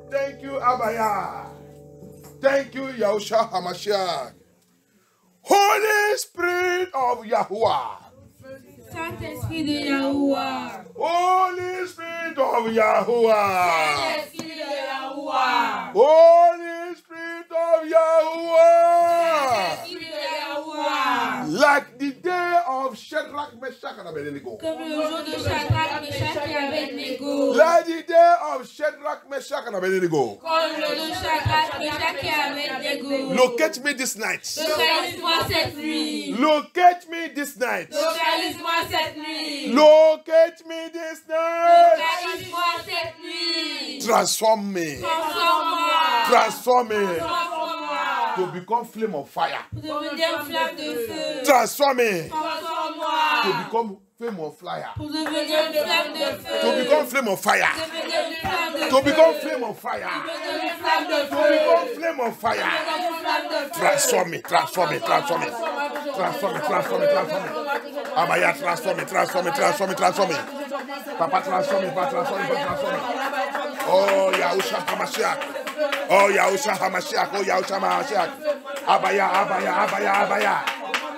Thank you, Abaya. Thank you, Yahusha HaMashiach. Holy Spirit of Yahuwah. Saint-Esprit de Yahuwah. Holy Spirit of Yahuwah. Saint-Esprit de Yahuwah. Holy Spirit of Yahuwah. Saint-Esprit de Yahuwah. Like the day of Shadrach, Meshach, and Abednego. Comme le jour de Shadrach, Meshach et Abednego. Like the day of Shadrach, Meshach, and Abednego. Comme le jour de Shadrach, Meshach et Abednego. Locate me this night. Localise-moi cette nuit. Locate me this night. Localise-moi cette nuit. Locate me this night. Localise-moi cette nuit. Transform me. Transforme-moi. Transform me. Transforme-moi. To become flame of fire. To become flame de feu. Transform me. Transforme-moi. To become flame of fire. To become flame of fire. To become flame of fire. To become flame of fire. Transform me. Transform me. Transform me. Transform me. Transform me. Transform me. Abaya, transform me, transform me, transform me, transform me. Papa, transform me, papa, transform me, transform me. Oh, Yahusha HaMashiach. Oh, Yahusha HaMashiach. Oh, Yahusha HaMashiach. Abaya, Abaya, Abaya, Abaya.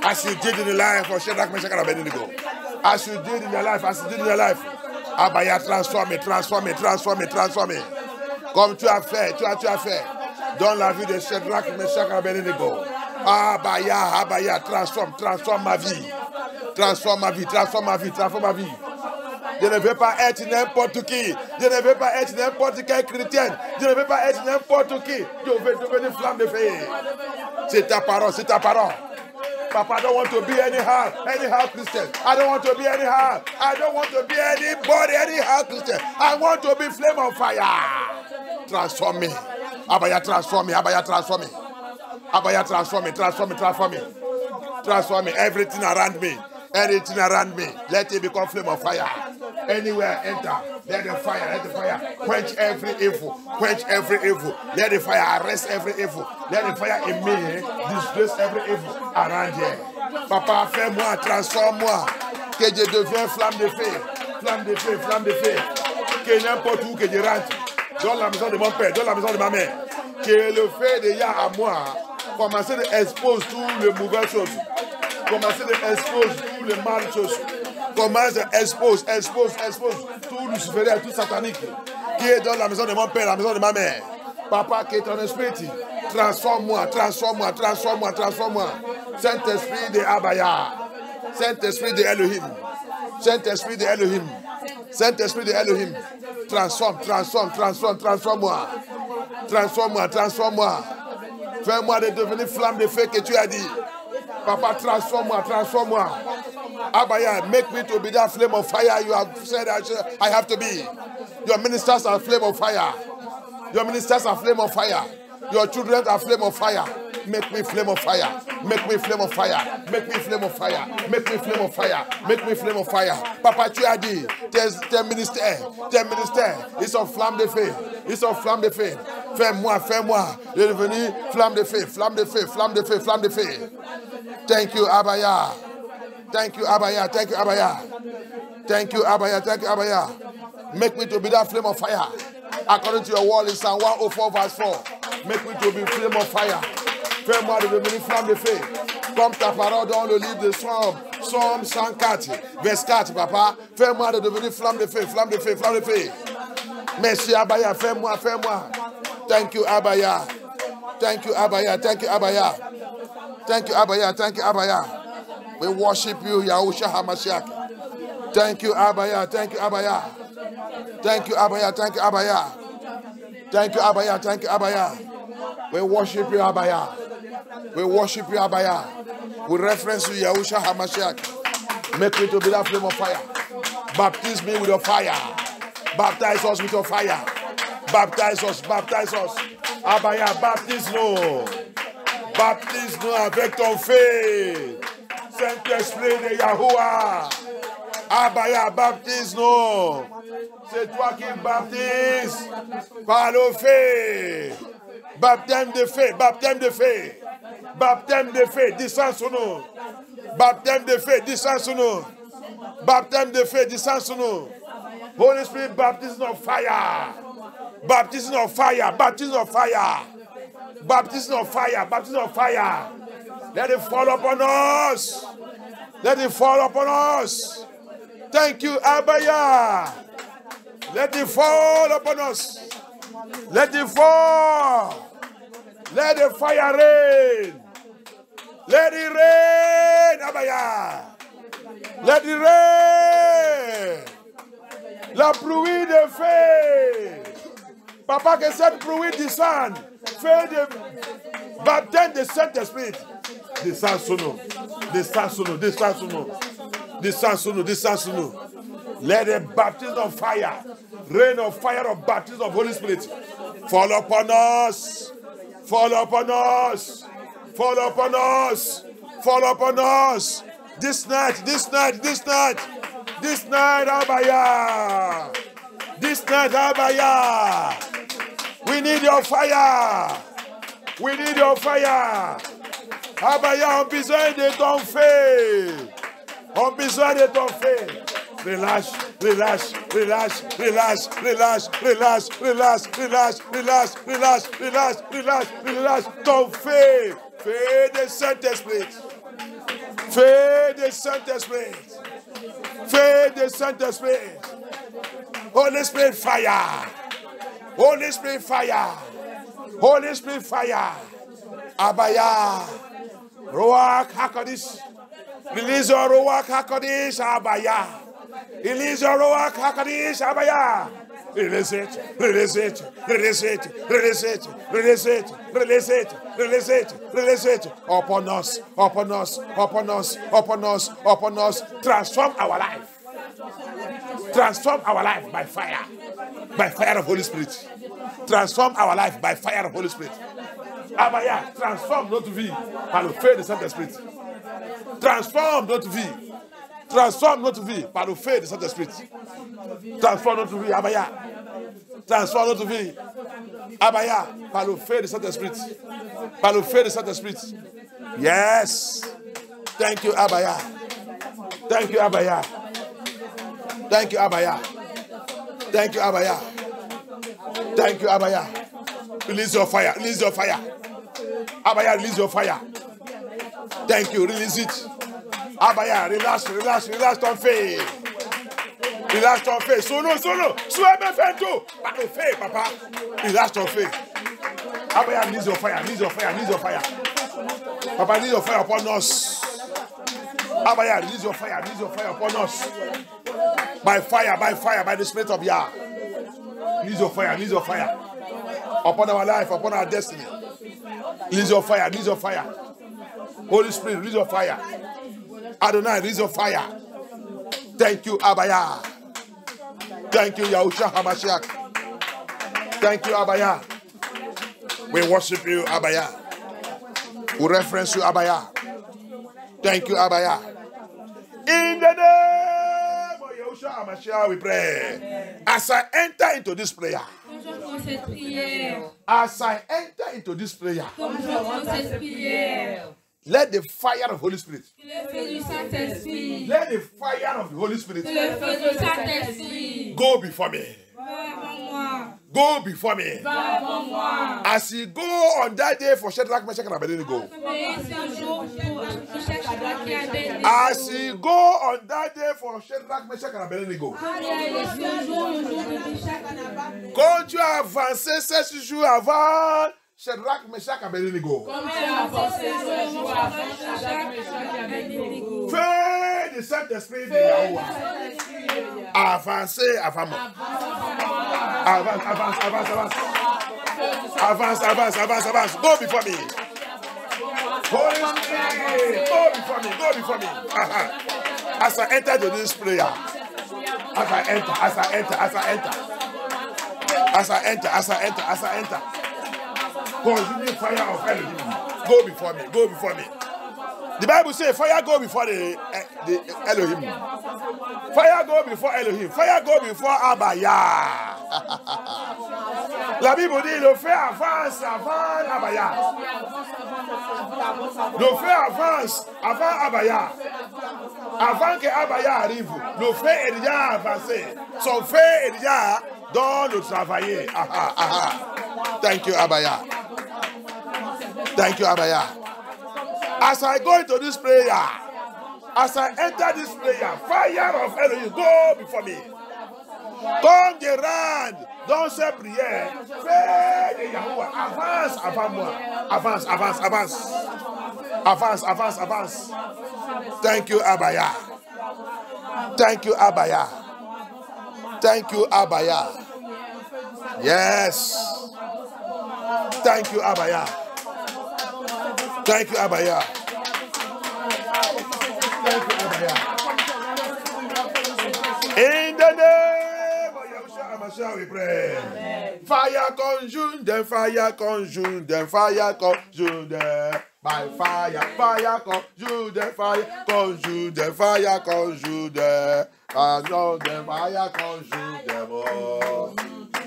As you did in the life of Shadrach, Meshach, and Abednego. As you did in your life, as you did in your life. Abaya, transform me, transform me, transform me, transform me. Comme tu as fait, dans la vie de Shadrach, Meshach, et Abednego. Abaya, Abaya, transforme, transforme ma vie. Transforme ma vie, transforme ma vie, transforme ma vie. Je ne veux pas être n'importe qui. Je ne veux pas être n'importe quel chrétien. Je ne veux pas être n'importe qui. Je veux devenir flamme de feu. C'est ta parole, c'est ta parole. Papa, I don't want to be anyhow Christian. I don't want to be anyhow. I don't want to be anybody, anyhow Christian. I want to be flame of fire. Transforme me. Abaya, transforme me. Abaya, transforme me. Abaya, transforme me. Transforme me, transforme me. Transform me. Everything around me. Everything around me, let it become flame of fire. Anywhere I enter, let the fire quench every evil, quench every evil. Let the fire arrest every evil. Let the fire in me displace every evil around here. Papa, fais-moi, transforme-moi, que je devienne flamme de feu, flamme de feu, flamme de feu. Que n'importe où que je rentre, dans la maison de mon père, dans la maison de ma mère, que le feu de Yah à moi commence à exposer toutes les mauvaises choses. Commencez à exposer tous les mal choses. Commencez à exposer tout Lucifer, tout satanique qui est dans la maison de mon père, la maison de ma mère. Papa, qui est ton esprit, transforme-moi, transforme-moi, transforme-moi, transforme-moi. Saint-Esprit de Abaya, Saint-Esprit de Elohim, Saint-Esprit de Elohim, Saint-Esprit de Elohim. Transforme, transforme, transforme, transforme-moi. Transforme-moi, transforme-moi. Fais-moi de devenir flamme de feu que tu as dit. Papa, transforme-moi, transforme-moi. Abaya, make me to be that flame of fire you have said I have to be. Your ministers are flame of fire. Your ministers are flame of fire. Your children are flame of fire. Make me flame of fire. Make me flame of fire. Make me flame of fire. Make me flame of fire. Make me flame of fire. Papa, tu as dit, tes ministères, ils sont flammes de feu. Ils sont flammes de feu. Fais-moi, de devenir flamme de feu, flamme de feu, flamme de feu, flamme de feu. Thank you, Abaya. Thank you, Abaya. Thank you, Abaya. Thank you, Abaya. Thank you, Abaya. Make me to be that flame of fire. According to your word in Psalm 104, verse 4. Make me to be flame of fire. Fais-moi de devenir flamme de feu. Comme ta parole dans le livre de Psalm 104, verset 4, papa. Fais-moi de devenir flamme de feu, flamme de feu, flamme de feu. Merci, Abaya. Fais-moi, fais-moi. Thank you, Abaya. Thank you, Abaya. Thank you, Abaya. Thank you, Abaya. Thank you, Abaya. We worship you, Yahusha HaMashiach. Thank you, Abaya. Thank you, Abaya. Thank you, Abaya. Thank you, Abaya. Thank you, Abaya. Thank you, Abaya. We worship you, Abaya. We worship you, Abaya. We reference you, Yahusha HaMashiach. Make me to be that flame of fire. Baptize me with your fire. Baptize us with your fire. Baptize us, baptize us. Abaya, baptize nous avec ton feu. Saint-Esprit de Yahuwah. Abaya, baptise nous. C'est toi qui baptises par le feu. Baptême de feu, baptême de feu. Baptême de feu, descends sur nous. Baptême de feu, descends sur nous. Baptême de feu, descends sur nous. Holy Spirit, baptism of fire. Baptism of fire, baptism of fire. Baptism of fire, baptism of fire. Let it fall upon us. Let it fall upon us. Thank you, Abaya. Let it fall upon us. Let it fall. Let the fire rain. Let it rain, Abaya. Let it rain. La pluie de feu. Papa, que cette pluie descende. Fais de baptême de Saint-Esprit. Descends sur nous. Descends sur nous. Descends sur nous. Descends sur nous. Descends sur nous. Let the baptism of fire, rain of fire of baptism of Holy Spirit, fall upon us. Fall upon us. Fall upon us. Fall upon us. This night, this night, this night. This night, Abaya. This night, Abaya. We need your fire. We need your fire. Abaya, on besoin de ton feu. On besoin de ton feu. Relâche, relâche, relâche, relâche, relâche, relâche, relâche, relâche, relâche, relâche, relâche, relâche, relâche, ton feu. Feu de Saint-Esprit. Feu de Saint-Esprit. Feu de Saint-Esprit. Holy Spirit fire. Holy Spirit fire. Holy Spirit fire. Abaya. Rouach HaKodesh. Release your Rouach HaKodesh. Abaya. Release your Rouach HaKodesh. Abaya. Release it, release it, release it, release it, release it, release it, release it, release it. Upon us, upon us, upon us, upon us, upon us. Transform our life. Transform our life by fire. By fire of Holy Spirit. Transform our life by fire of Holy Spirit. Abaya, transforme notre vie par le feu du Saint-Esprit. Transforme notre vie. Transforme notre vie par le feu du Saint-Esprit. Transforme notre vie, Abaya. Transforme notre vie, Abaya, par le feu du Saint-Esprit. Par le feu du Saint-Esprit. Yes. Thank you, Abaya. Thank you, Abaya. Thank you, Abaya. Thank you, Abaya. Thank you, Abaya. Release your fire. Release your fire. Abaya, release your fire. Thank you. Release it. Abaya, relâche, relâche, relâche ton feu. Relâche ton feu. Solo, solo. Sois-moi fait tout. Par le feu, papa. Relâche ton feu. Abaya, mise au fire, mise au fire, mise au fire. Papa, mise au fire upon us. Abaya, mise au fire upon us. By fire, by the spirit of Yah. Mise au fire. Upon our life, upon our destiny. Mise au fire, mise au fire. Holy Spirit, mise au fire. Adonai, release your fire. Thank you, Abaya. Thank you, Yahusha HaMashiach. Thank you, Abaya. We worship you, Abaya. We reference you, Abaya. Thank you, Abaya. In the name of Yahusha HaMashiach, we pray. As I enter into this prayer, as I enter into this prayer, let the fire of Holy Spirit. Let the fire of the Holy Spirit go before me. Go before me. As he go on that day for Shadrach, Meshach, and Abednego. As he go on that day for Shadrach, Meshach, and Abednego. Quand tu as avancé 16 jours avant Shadrach, Meshach, et Abednego. Feu de Saint-Esprit de Yahuwah. Avancez avant moi. Avance, avance, avance, avance. Avance, avance, avance, avance. Go before me. Holy Spirit, go before me, go before me. As I enter to this prayer, As I enter, as I enter, as I enter. As I enter, as I enter, as I enter. Consuming fire of Elohim. Go before me, go before me. The Bible says fire go before the Elohim. Fire go before Elohim. Fire go before Abaya. La Bible dit le feu avance avant Abaya. Le feu avance avant Abaya. Avant que Abaya arrive, le feu est déjà avancé. Son feu est déjà dans le travail. Aha, aha. Thank you, Abaya. Thank you, Abaya. As I go into this prayer, as I enter this prayer, fire of Elohim, go before me. Comme des rangs dans cette prière, fais de Yahuwah, avance avant moi. Avance, avance, avance. Avance, avance, avance. Thank you, Abaya. Thank you, Abaya. Thank you, Abaya. Yes. Thank you, Abaya. Thank you, Abaya. Thank you, Abaya. In the name of Yahusha HaMashiach, we pray. Amen. Fire consume them, fire consume them, fire consume them. By fire, fire consume them, fire consume them, fire consume them. Consume them, fire consume them all.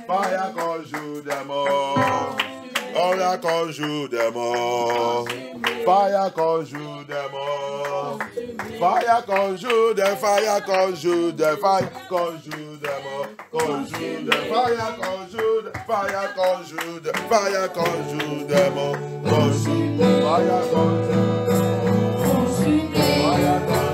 Fire consume them all. Fire consume them all. Fire consume them all. Fire consume them. Fire consume them. Fire consume them all. Consume them. Fire consume them. Fire consume them. Fire consume them all. Consume them. Fire consume them. Fire consume them all. Fire consume.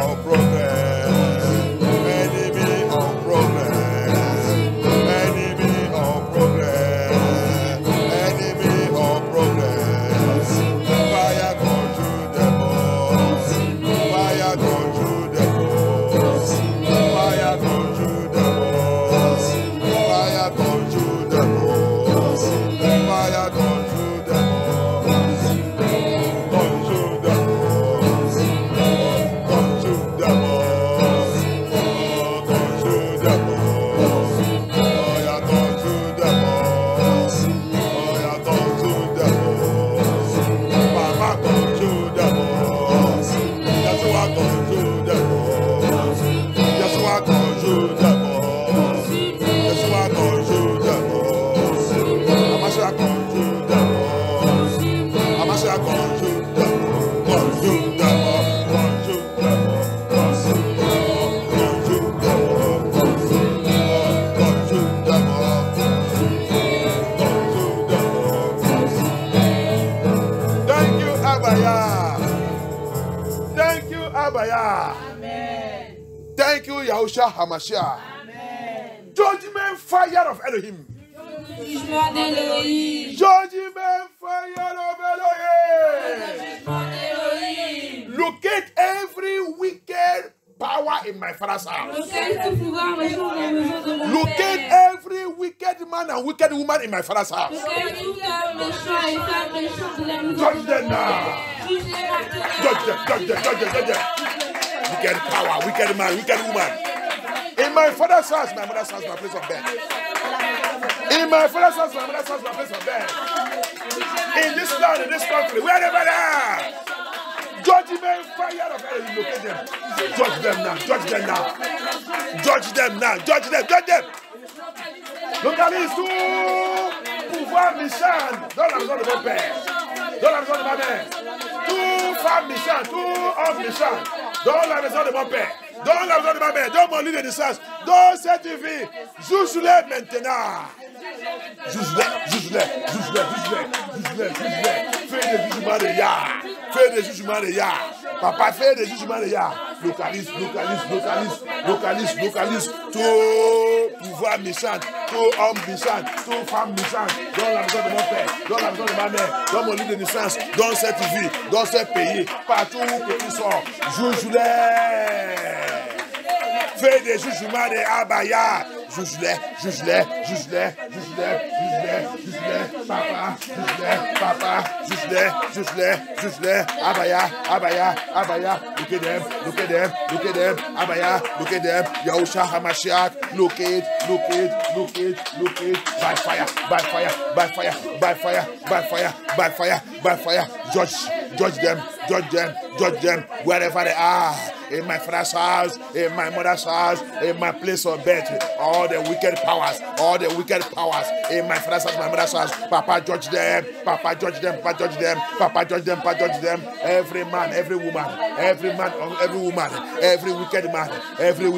of progress, enemy of progress, enemy of progress, enemy of progress. Fire gone through the boss, fire gone through the boss, fire gone through the boss, fire gone through the boss, fire gone through the boss. Amen. Thank you, Yahusha HaMashiach. Amen. Judgment fire of Elohim. Judgment fire of Elohim. Locate every wicked power in my father's house. Locate every wicked man and wicked woman in my father's house. Judge them now. Judge them. Wicked power, wicked man, wicked woman. In my father's house, my mother's house, my place of bed. In my father's house, my mother's house, my place of bed. In this land, in this country, wherever they are. Judgment fire of Elohim, locate them. Judge them now, judge them now. Judge them now, judge them, judge them. Localise tout pouvoir méchant dans la maison de mon père, dans la maison de ma mère. Tout femme méchant, tout homme méchant. Dans la maison de mon père, dans la maison de ma mère, dans mon lit de naissance, dans cette vie, juge-les maintenant. Juge-les. Fais des jugements de Yah. Fais des jugements de Yah. Papa, fais des jugements de Yah. Localise. Tout pouvoir méchant, tout homme méchant, tout femme méchante, dans la maison de mon père, dans la maison de ma mère, dans mon lieu de naissance, dans cette ville, dans ce pays, partout où ils sont, juge-les. Fais des jugements de Abaya. Juge-les, papa, juge-les, Abaya, locate them, Abaya, locate them, Yahusha HaMashiach, locate, by fire, judge them, wherever they are. In my father's house, in my mother's house, in my place of bed, all the wicked powers, in my father's house, my mother's house, Papa judge them, every man, every woman, every wicked man, every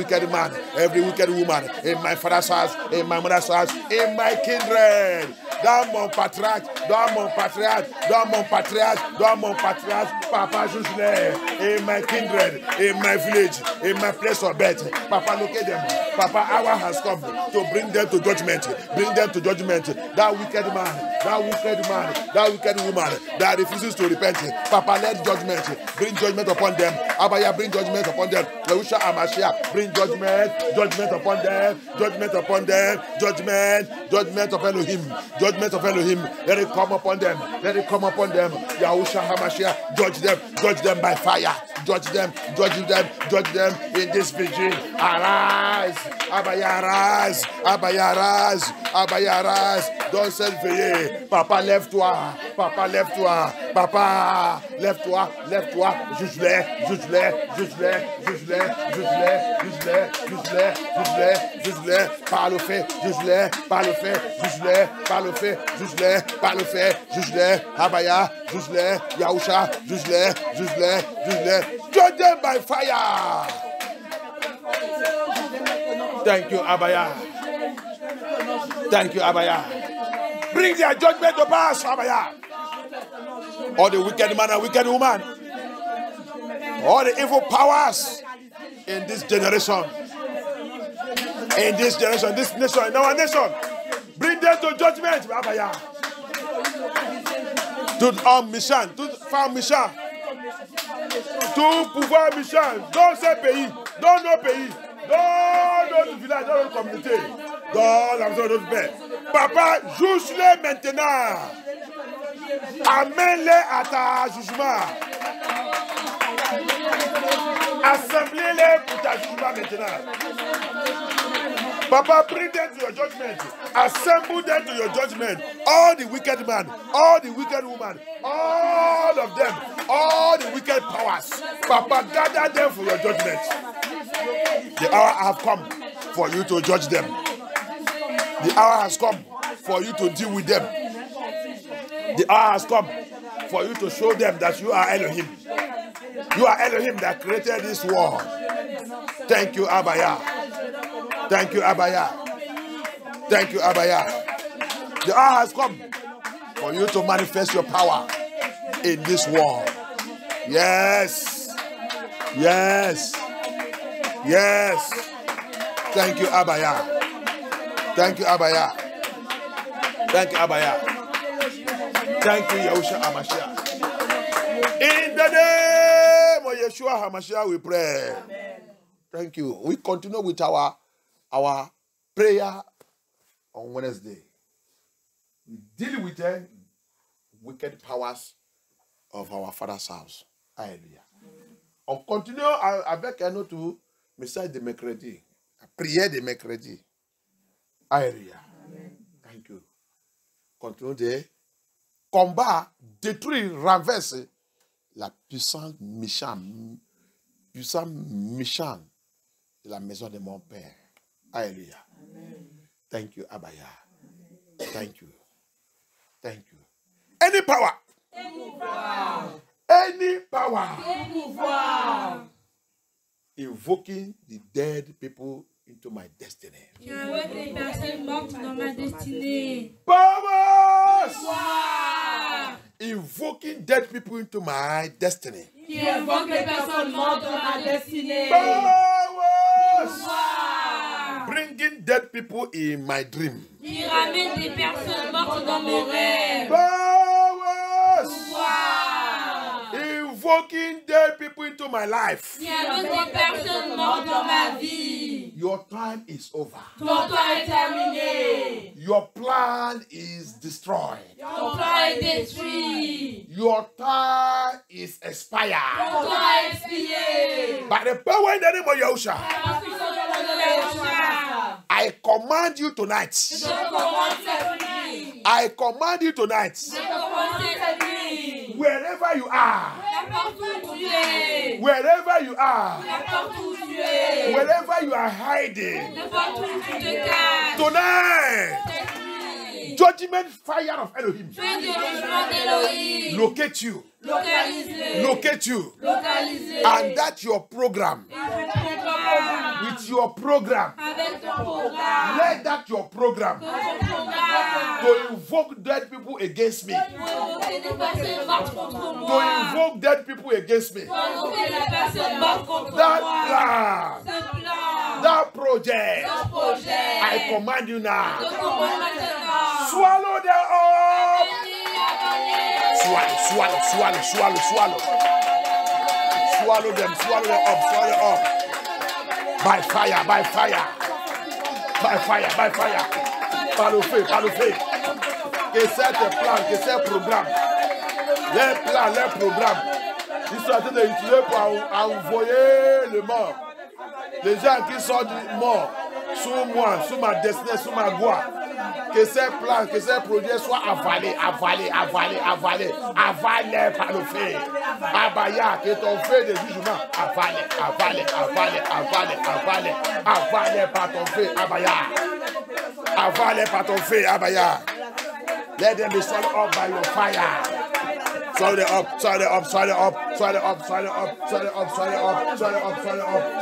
wicked woman, in my father's house, in my mother's house, in my kindred, dans mon patriarche, Papa juge-les, in my kindred, in my village, in my place of birth. Papa, locate them. Papa, hour has come to bring them to judgment. That wicked man, that wicked woman that refuses to repent. Papa, let judgment. Bring judgment upon them. Abaya, bring judgment upon them. Yahusha HaMashiach, bring judgment upon them. Judgment of Elohim. Let it come upon them. Yahusha HaMashiach, judge them by fire. Judge them in this vigil. Arise, Abaya, don't self-veiller. Papa, lève-toi. Juge-les, par le fait, juge-les, Abaya, juge-les, Yahusha, juge-les. Judge them by fire. Thank you, Abaya. Bring their judgment to pass, Abaya. All the wicked man and wicked woman, all the evil powers in this generation. In this generation, this nation, in our nation. Bring them to judgment. Abaya. Toute arme méchante, toute femme méchante, tout pouvoir méchant dans ce pays, dans nos pays, dans notre village, dans notre communauté, dans la maison de notre père. Papa, juge-les maintenant. Amène-les à ta jugement. Assemblez-les pour ta jugement maintenant. Papa, bring them to your judgment. Assemble them to your judgment. All the wicked man, all the wicked woman, all of them, all the wicked powers. Papa, gather them for your judgment. The hour has come for you to judge them. The hour has come for you to deal with them. The hour has come for you to show them that you are Elohim. You are Elohim that created this world. Thank you, Abaya. Thank you, Abaya. Thank you, Abaya. The hour has come for you to manifest your power in this world. Yes. Yes. Yes. Thank you, Abaya. Thank you, Abaya. Thank you, Abaya. Thank you, Yahusha HaMashiach. In the name of Yeshua HaMashiach, we pray. Amen. Thank you. We continue with our prayer on Wednesday. We deal with the wicked powers of our Father's house. Hallelujah. On continue avec un autre message de mercredi, la prière de mercredi. Hallelujah. Thank you. Continuons de combattre, détruire, renverser la puissance méchante de la maison de mon Père. Hallelujah. Amen. Thank you, Abaya. Amen. Thank you. Thank you. Any power. Any power. Any power. Any power. Invoking the dead people into my destiny. Powers. Invoking dead people into my destiny. Powers. Bringing dead people in my dream. Il ramène des personnes mortes dans mes rêves. Powers. Pouvoir. Invoking dead people into my life. Il ramène des personnes mortes dans ma vie. Your time is over. Ton temps est terminé. Your plan is destroyed. Ton plan est détruit. Your time is expired. Ton temps est expiré. By the power in the name of Yahusha. I command you tonight. I command you tonight. Wherever you are. Wherever you are. Wherever you are hiding. Tonight. Judgment fire of Elohim. Locate you. Locate you. And that your program. With your program. Let that your program to invoke dead people against me. To invoke dead people against me. That plan. That project. I command you now. Swallow them all. Swallow, swallow, swallow, swallow, swallow. Swallow them up, swallow them up. By fire, by fire. By fire, by fire. Par le feu, par le feu. Que c'est le plan, que c'est le programme. Les plans, les programmes. Ils sont en train d'utiliser pour envoyer le mort. Les gens qui sont morts sur moi, sur ma destinée, sur ma gloire. Que ces plans, que ces projets soient avalés, avalés, avalés, avalés. Avalés par le feu. Abaya, que ton feu de jugement. Avalés, avalés, avalés, avalés, avalés. Avalés par ton feu, Abaya. Avalés par ton feu, Abaya. Let them be swallowed up by your fire. Swallow it up, swallow it up, swallow it up, swallow it up, swallow it up, swallow it up, swallow it up, swallow it up,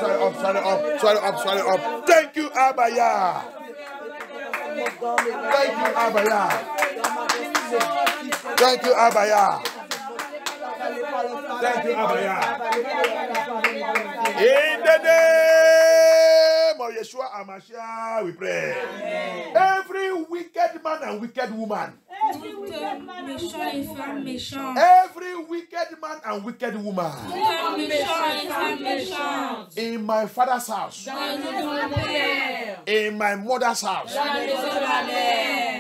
swallow it up, swallow it up, swallow it up, swallow it up, swallow it up. Thank you, Abaya. Thank you, Abaya. Thank you, Abaya. Thank you, Abaya. In the name. Yeshua HaMashiach, we pray. Amen. Every wicked man and wicked woman. Every wicked man and wicked woman. In my father's house. In my mother's house.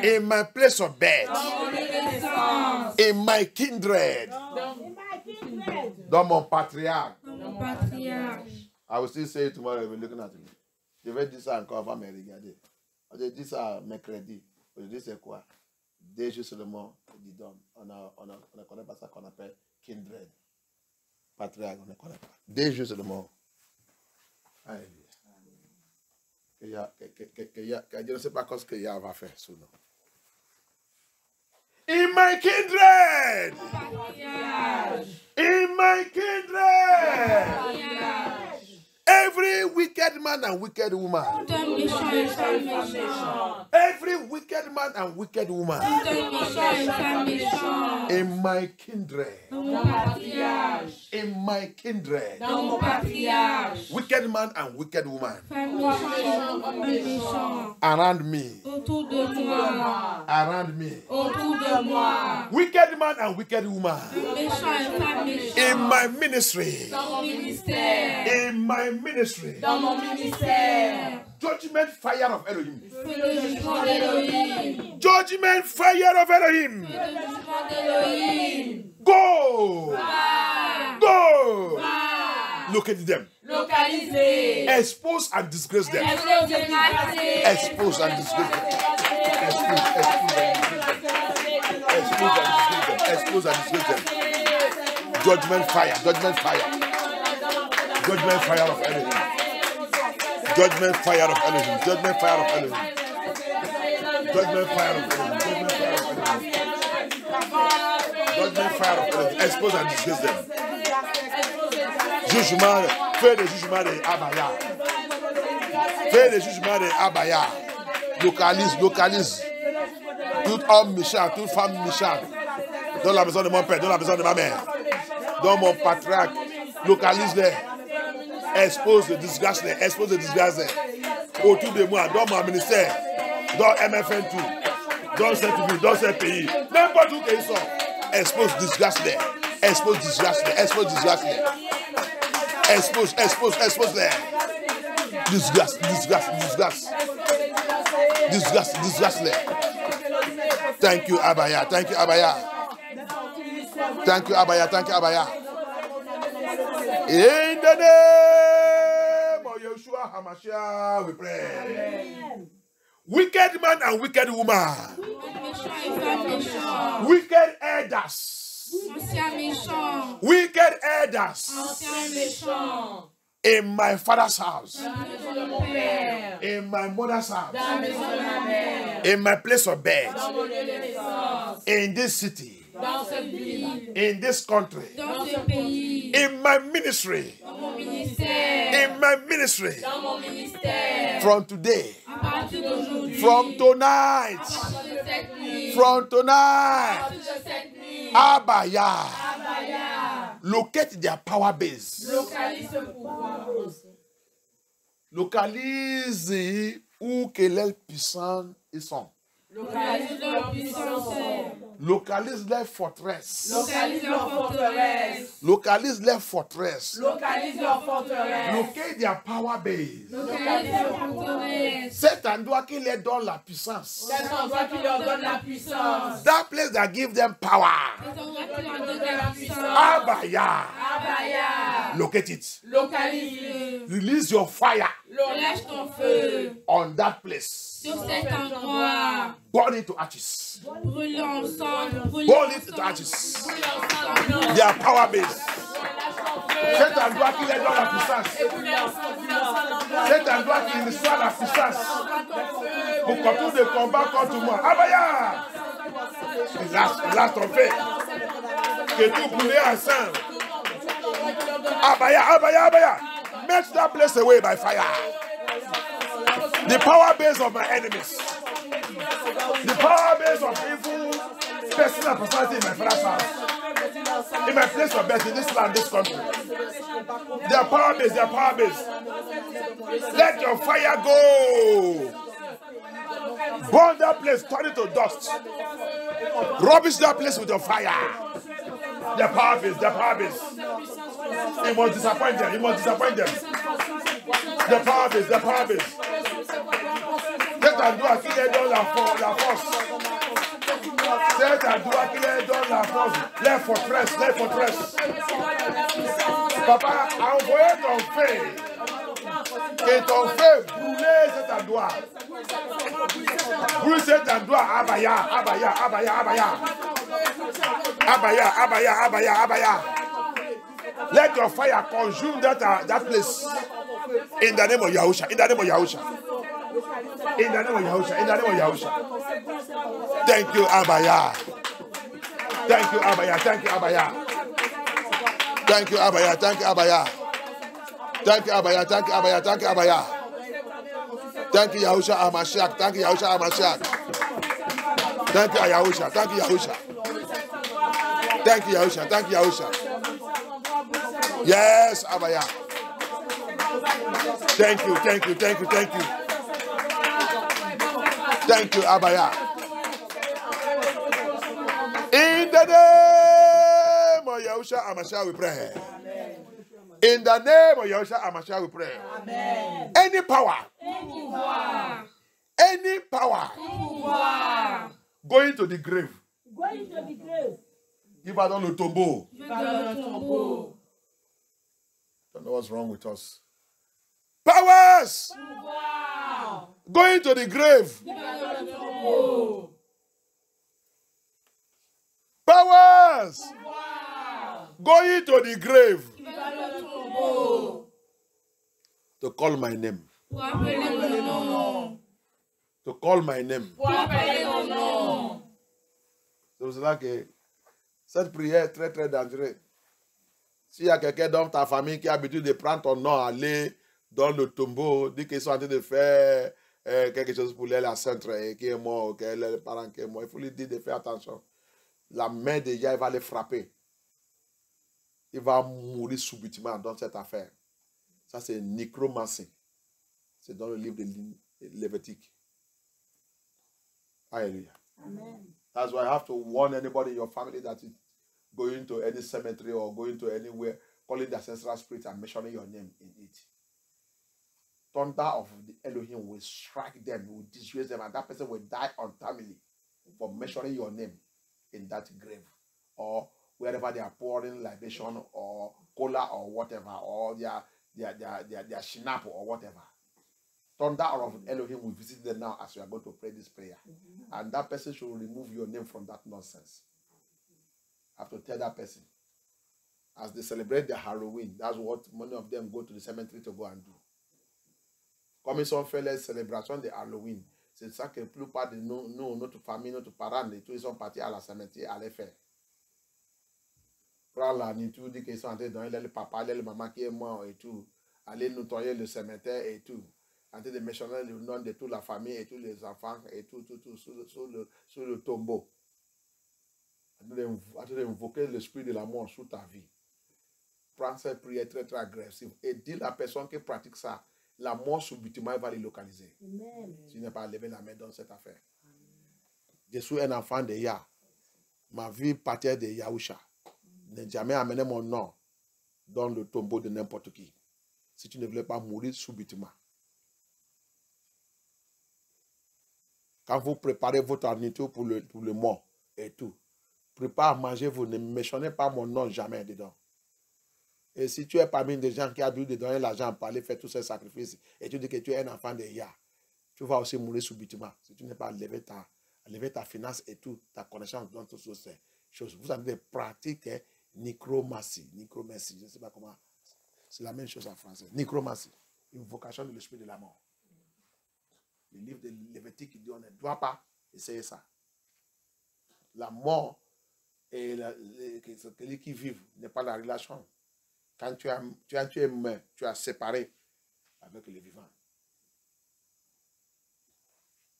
In my place of birth. In my kindred. Dans mon patriarche. I will still say it tomorrow. You'll be looking at me. Je vais dire ça encore avant de me regarder. Je dis ça mercredi. Je dis c'est quoi? Des jeux seulement, dis donc, on ne connaît pas ça qu'on appelle kindred. Patriarche, on ne connaît pas. Des jeux seulement. Alléluia. Que Dieu ne sait pas ce que Yah va faire sous nous. In my kindred! In my kindred! Every wicked man and wicked woman. Every wicked man and wicked woman. In my kindred. In my kindred. Wicked man and wicked woman. Around me. Around me. Wicked man and wicked woman. In my ministry. In my ministry. Dans mon ministère. Judgment fire of Elohim. Judgment fire of Elohim. Go. Va. Go. Va. Locate them. Localiser. Expose and disgrace them. Expose and disgrace them. Expose and disgrace them. Judgment fire. Judgment fire. Judgment fire of Elohim. Judgment fire of Elohim. Judgment fire of Elohim. Judgment fire of Elohim. Judgment fire of Elohim. Judgment fire of Elohim. Expose and disgrace them. Jugement, fais le jugement de Abaya. Fais le jugement de Abaya. Localise, localise. Tout homme méchant, toute femme méchante. Dans la maison de mon père, dans la maison de ma mère. Dans mon patriarche. Localise-les. Expose le disgrâce, expose le disgrâce autour de moi, dans mon ministère, dans MFN2, dans cette ville, dans ce pays, n'importe où qu'ils sont. Expose disgrâce, expose disgrâce, expose disgrâce, expose, expose, expose les disgrâce, disgrâce, disgrâce, disgrâce, disgrâce les. Thank you Abaya, thank you Abaya, thank you Abaya, thank you Abaya. In the name of Yahusha HaMashiach, we pray. Amen. Wicked man and wicked woman. Wicked elders. Wicked elders. In my father's house. In my mother's house. In my place of birth. In this city. In this country, in my ministry, in my ministry, from today, from tonight, from tonight, Abaya, locate their power base, localise où que les puissants ils sont. Localise leur puissance. Localise les forteresses. Localise leur forteresse. Localise les forteresses. Localise leur forteresse. Localise their power base. Localise leur forteresse. Cet endroit qui leur donne la puissance. Cet endroit qui leur donne la puissance. That place that gives them power. Cet endroit qui leur donne la puissance. Abaya. Abaya. Locate it. Localise. Release your fire. Lâche ton feu. On that place. Sur cet endroit. Burn it to ashes. Brûle ensemble. Burn it to ashes. Their power base. Cet endroit qui les donne la puissance. Cet endroit qui les donne la puissance. Pour qu'on de combat contre moi. Abaya! Lâche ton feu. Que tout brûle ensemble. Abaya, Abaya, Abaya. Make that place away by fire. The power base of my enemies. The power base of evil, personal personality in my father's house. in my place of birth, in this land, this country. Their power base, their power base. Let your fire go. Burn that place, turn it to dust. Rubbish that place with your fire. Their power base, their power base. You must disappoint them, you must disappoint them. Their power base, their power base. Let them do a kill down la force. Let them do a kill down la force. Let fortress, let fortress. Papa, envoyez ton feu. Et ton feu brûlez cet endroit. Brûle cet endroit, Abaya, Abaya, Abaya, Abaya. Abaya, Abaya, Abaya, Abaya. Let your fire consume that place. In the name of Yahusha, in the name of Yahusha. In the name of Yahusha, in the name of Yahusha. Thank you, Abaya. Thank you, Abaya. Thank you, Abaya. Thank you, Abaya. Thank you, Abaya. Thank you, Abaya. Thank you, Abaya. Thank you, Abaya. Thank you, Yahusha HaMashiach. Thank you, Yahusha HaMashiach. Thank you, Yahusha. Thank you, Yahusha. Thank you, Yahusha. Thank you, Yahusha. Yes, Abaya. Thank you, thank you, thank you, thank you. Thank you, Abaya. In the name of Yahusha HaMashiach, we pray. In the name of Yahusha HaMashiach, we pray. Amen. Any power, any power, any power, any power going to the grave, going to the grave, give us le tombeau. Don't know what's wrong with us. Powers, power, going to the grave, give us le tombeau. Powers, power, going to the grave. To call my name. To call my name. C'est pour cela que cette prière est très très dangereuse. S'il y a quelqu'un dans ta famille qui a l'habitude de prendre ton nom, aller dans le tombeau, dire qu'ils sont en train de faire quelque chose pour les la centre qui est mort, ou qu'elle est le parent qui est mort, il faut lui dire de faire attention. La main déjà, elle va les frapper. Il va mourir subitement dans cette affaire. Ça, c'est nécromancie. C'est dans le livre de Lévitique. Hallelujah. Amen. That's why I have to warn anybody in your family that is going to any cemetery or going to anywhere, calling the ancestral spirit and mentioning your name in it. Thunder of the Elohim will strike them, will disgrace them, and that person will die untimely for mentioning your name in that grave or wherever they are pouring libation or cola or whatever, or their schnapp or whatever. Thunder of Elohim will visit them now as we are going to pray this prayer. And that person should remove your name from that nonsense. I have to tell that person. As they celebrate the Halloween, that's what many of them go to the cemetery to go and do. Comme ils ont fait les célébrations de Halloween, c'est ça que la plupart de nous, notre famille, notre parent, et tous, ils sont partis à la cemetery à les faire. La nuit, tout dit qu'ils sont en train de donner le papa, le maman qui est mort et tout. Aller nettoyer le cimetière et tout. En train de mentionner le nom de toute la famille et tous les enfants et tout sur le tombeau. En train d'invoquer l'esprit de la mort sur ta vie. Prends cette prière très très agressive et dis à la personne qui pratique ça, la mort subitement va les localiser. Tu n'es pas levé la main dans cette affaire. Je suis un enfant de Yah. Ma vie partait de Yahusha. Ne jamais amener mon nom dans le tombeau de n'importe qui. Si tu ne voulais pas mourir subitement. Quand vous préparez votre nourriture pour le mort et tout, préparez à manger, vous ne mentionnez pas mon nom jamais dedans. Et si tu es parmi des gens qui a dû donner l'argent, parler, faire tous ces sacrifices, et tu dis que tu es un enfant de Yah, tu vas aussi mourir subitement. Si tu n'es pas levé ta finance et tout, ta connaissance dans toutes ces choses, vous avez des pratiques. Nécromancie, nécromancie, je ne sais pas comment, c'est la même chose en français. Nécromancie, une vocation de l'esprit de la mort. Le livre de Lévitique dit on ne doit pas essayer ça. La mort et celui qui vivent n'est pas la relation. Quand tu as tué une main, tu as séparé avec les vivants.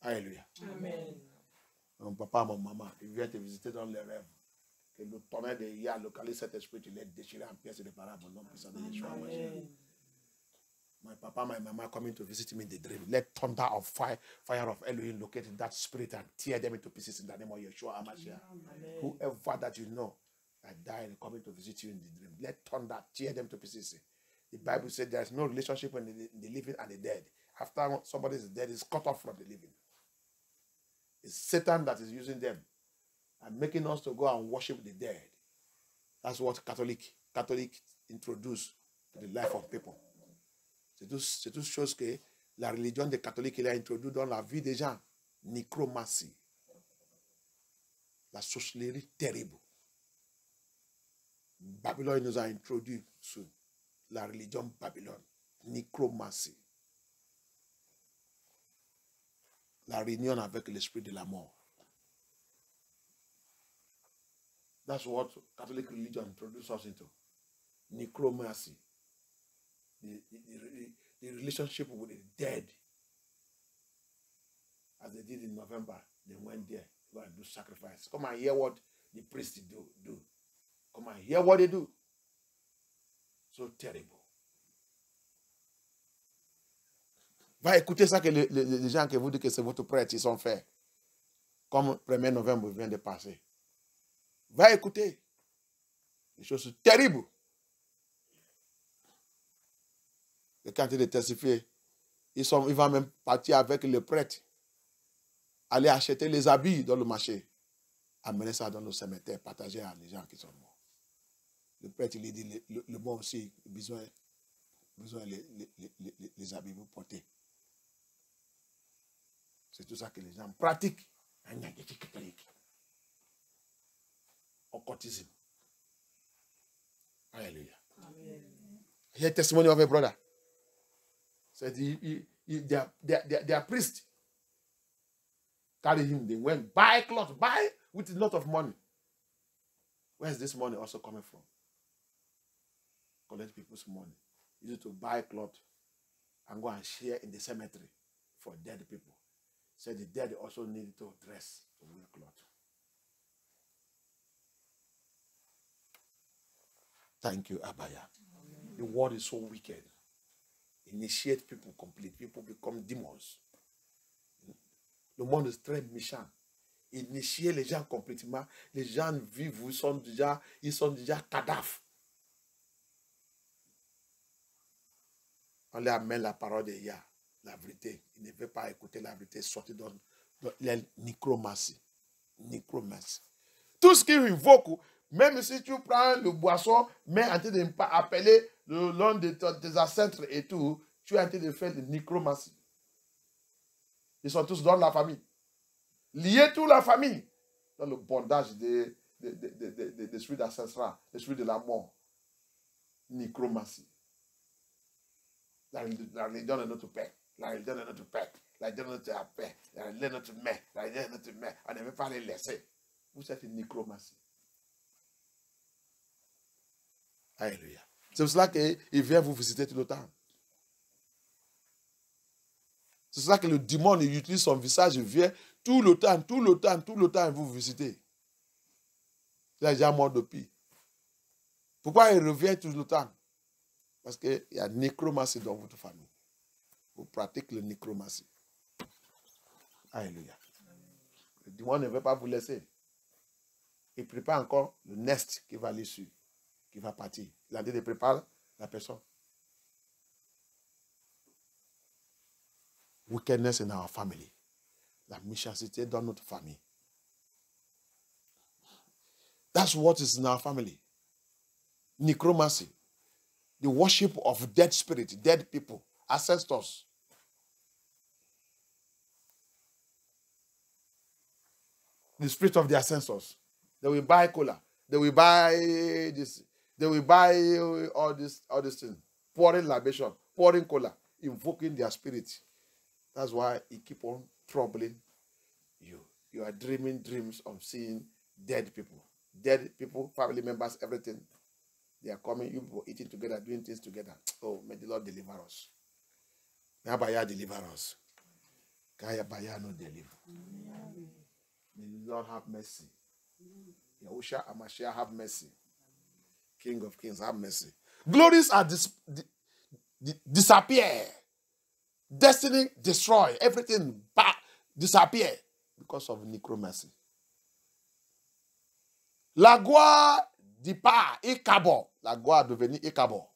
Alléluia. Amen. Mon papa, mon maman, il vient te visiter dans les rêves. que le tonnerre de Yah, le calice Saint-Esprit, il est déchiré en pièces séparables au nom puissant de Yeshua HaMashiach. My papa, my mama coming to visit me in the dream. Let thunder of fire, fire of Elohim locate that spirit and tear them into pieces in the name of Yeshua HaMashiach. Whoever that you know that died coming to visit you in the dream, let thunder tear them to pieces. The Bible said there is no relationship between the living and the dead. After somebody is dead, it's cut off from the living. It's Satan that is using them and making us to go and worship the dead. That's what Catholic introduced to the life of people. C'est toute chose que la religion des catholiques a introduit dans la vie des gens. Nécromancie. La sorcellerie terrible. Babylone nous a introduit sous la religion Babylone. Nécromancie. La réunion avec l'esprit de la mort. That's what Catholic religion introduced us into. Necromancy. The relationship with the dead. As they did in November, they went there to go and do sacrifice. Come and hear what the priests do. Come and hear what they do. So terrible. Va écouter ça que les gens qui vous disent que c'est votre prêtre, ils ont fait. Comme le 1er novembre vient de passer. Va écouter. Les choses terribles. Et quand il est testifié, il va même partir avec le prêtre, aller acheter les habits dans le marché, amener ça dans le cimetière, partager à les gens qui sont morts. Le prêtre, il dit, le mort aussi, besoin les habits vous portez. C'est tout ça que les gens pratiquent. Occultisme. Alléluia. Il y a un testimony of a brother. So their priest carried him. They went buy cloth, buy with a lot of money. Where is this money also coming from? Collect people's money. You need to buy cloth and go and share in the cemetery for dead people. So the dead also need to dress, to wear cloth. Thank you, Abaya. The world is so wicked. Initiate people complete. People become démons. Le monde est très méchant. Initier les gens complètement. Les gens vivent, ils sont déjà cadavres. On leur amène la parole de Yah, la vérité. Ils ne veulent pas écouter la vérité, sortir dans la nécromancie. Tout ce qui invoque, même si tu prends le boisson, mais en train de ne pas appeler le long de tes ancêtres et tout, tu es en train de faire de nécromancie. Ils sont tous dans la famille. Liés toute la famille dans le bondage de celui d'ancestral, de celui de la mort. Nécromancie. La religion de notre père. La religion de notre père. La religion de notre père. La religion de notre mère. La religion de notre mère. On ne veut pas les laisser. Vous êtes une nécromancie. Alléluia. C'est pour cela qu'il vient vous visiter tout le temps. C'est pour cela que le démon il utilise son visage, il vient tout le temps vous visiter. Il est déjà mort depuis. Pourquoi il revient tout le temps? Parce qu'il y a nécromancie dans votre famille. Vous pratiquez le nécromancie. Alléluia. Le démon ne veut pas vous laisser. Il prépare encore le nest qui va aller sur. Il va partir. Il a dit de préparer la personne. Wickedness in our family. La méchanceté dans notre famille. That's what is in our family. Necromancy. The worship of dead spirits, dead people, ancestors. The spirit of the ancestors. They will buy cola. They will buy this. They will buy all this thing, pouring libation, pouring cola, invoking their spirit. That's why it keep on troubling you. You are dreaming dreams of seeing dead people, family members, everything. They are coming, you people eating together, doing things together. Oh, may the Lord deliver us. May Abaya deliver us. May Abaya not deliver. May the Lord have mercy. Yahusha HaMashiach, have mercy. King of kings, have mercy. Glories are disappear. Destiny destroy. Everything disappear because of necromancy. La gloire départ et cabot. La gloire devenue et cabot.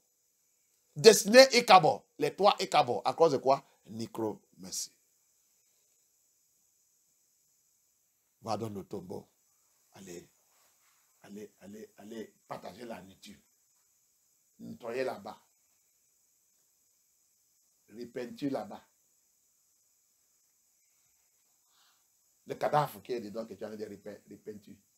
Destinée et cabot. Les trois et cabot. À cause de quoi? Necromancy. Va dans le tombeau. Allez partager la nourriture. Nettoyez là-bas. Repentez là-bas. Le cadavre qui est dedans que tu as repentez.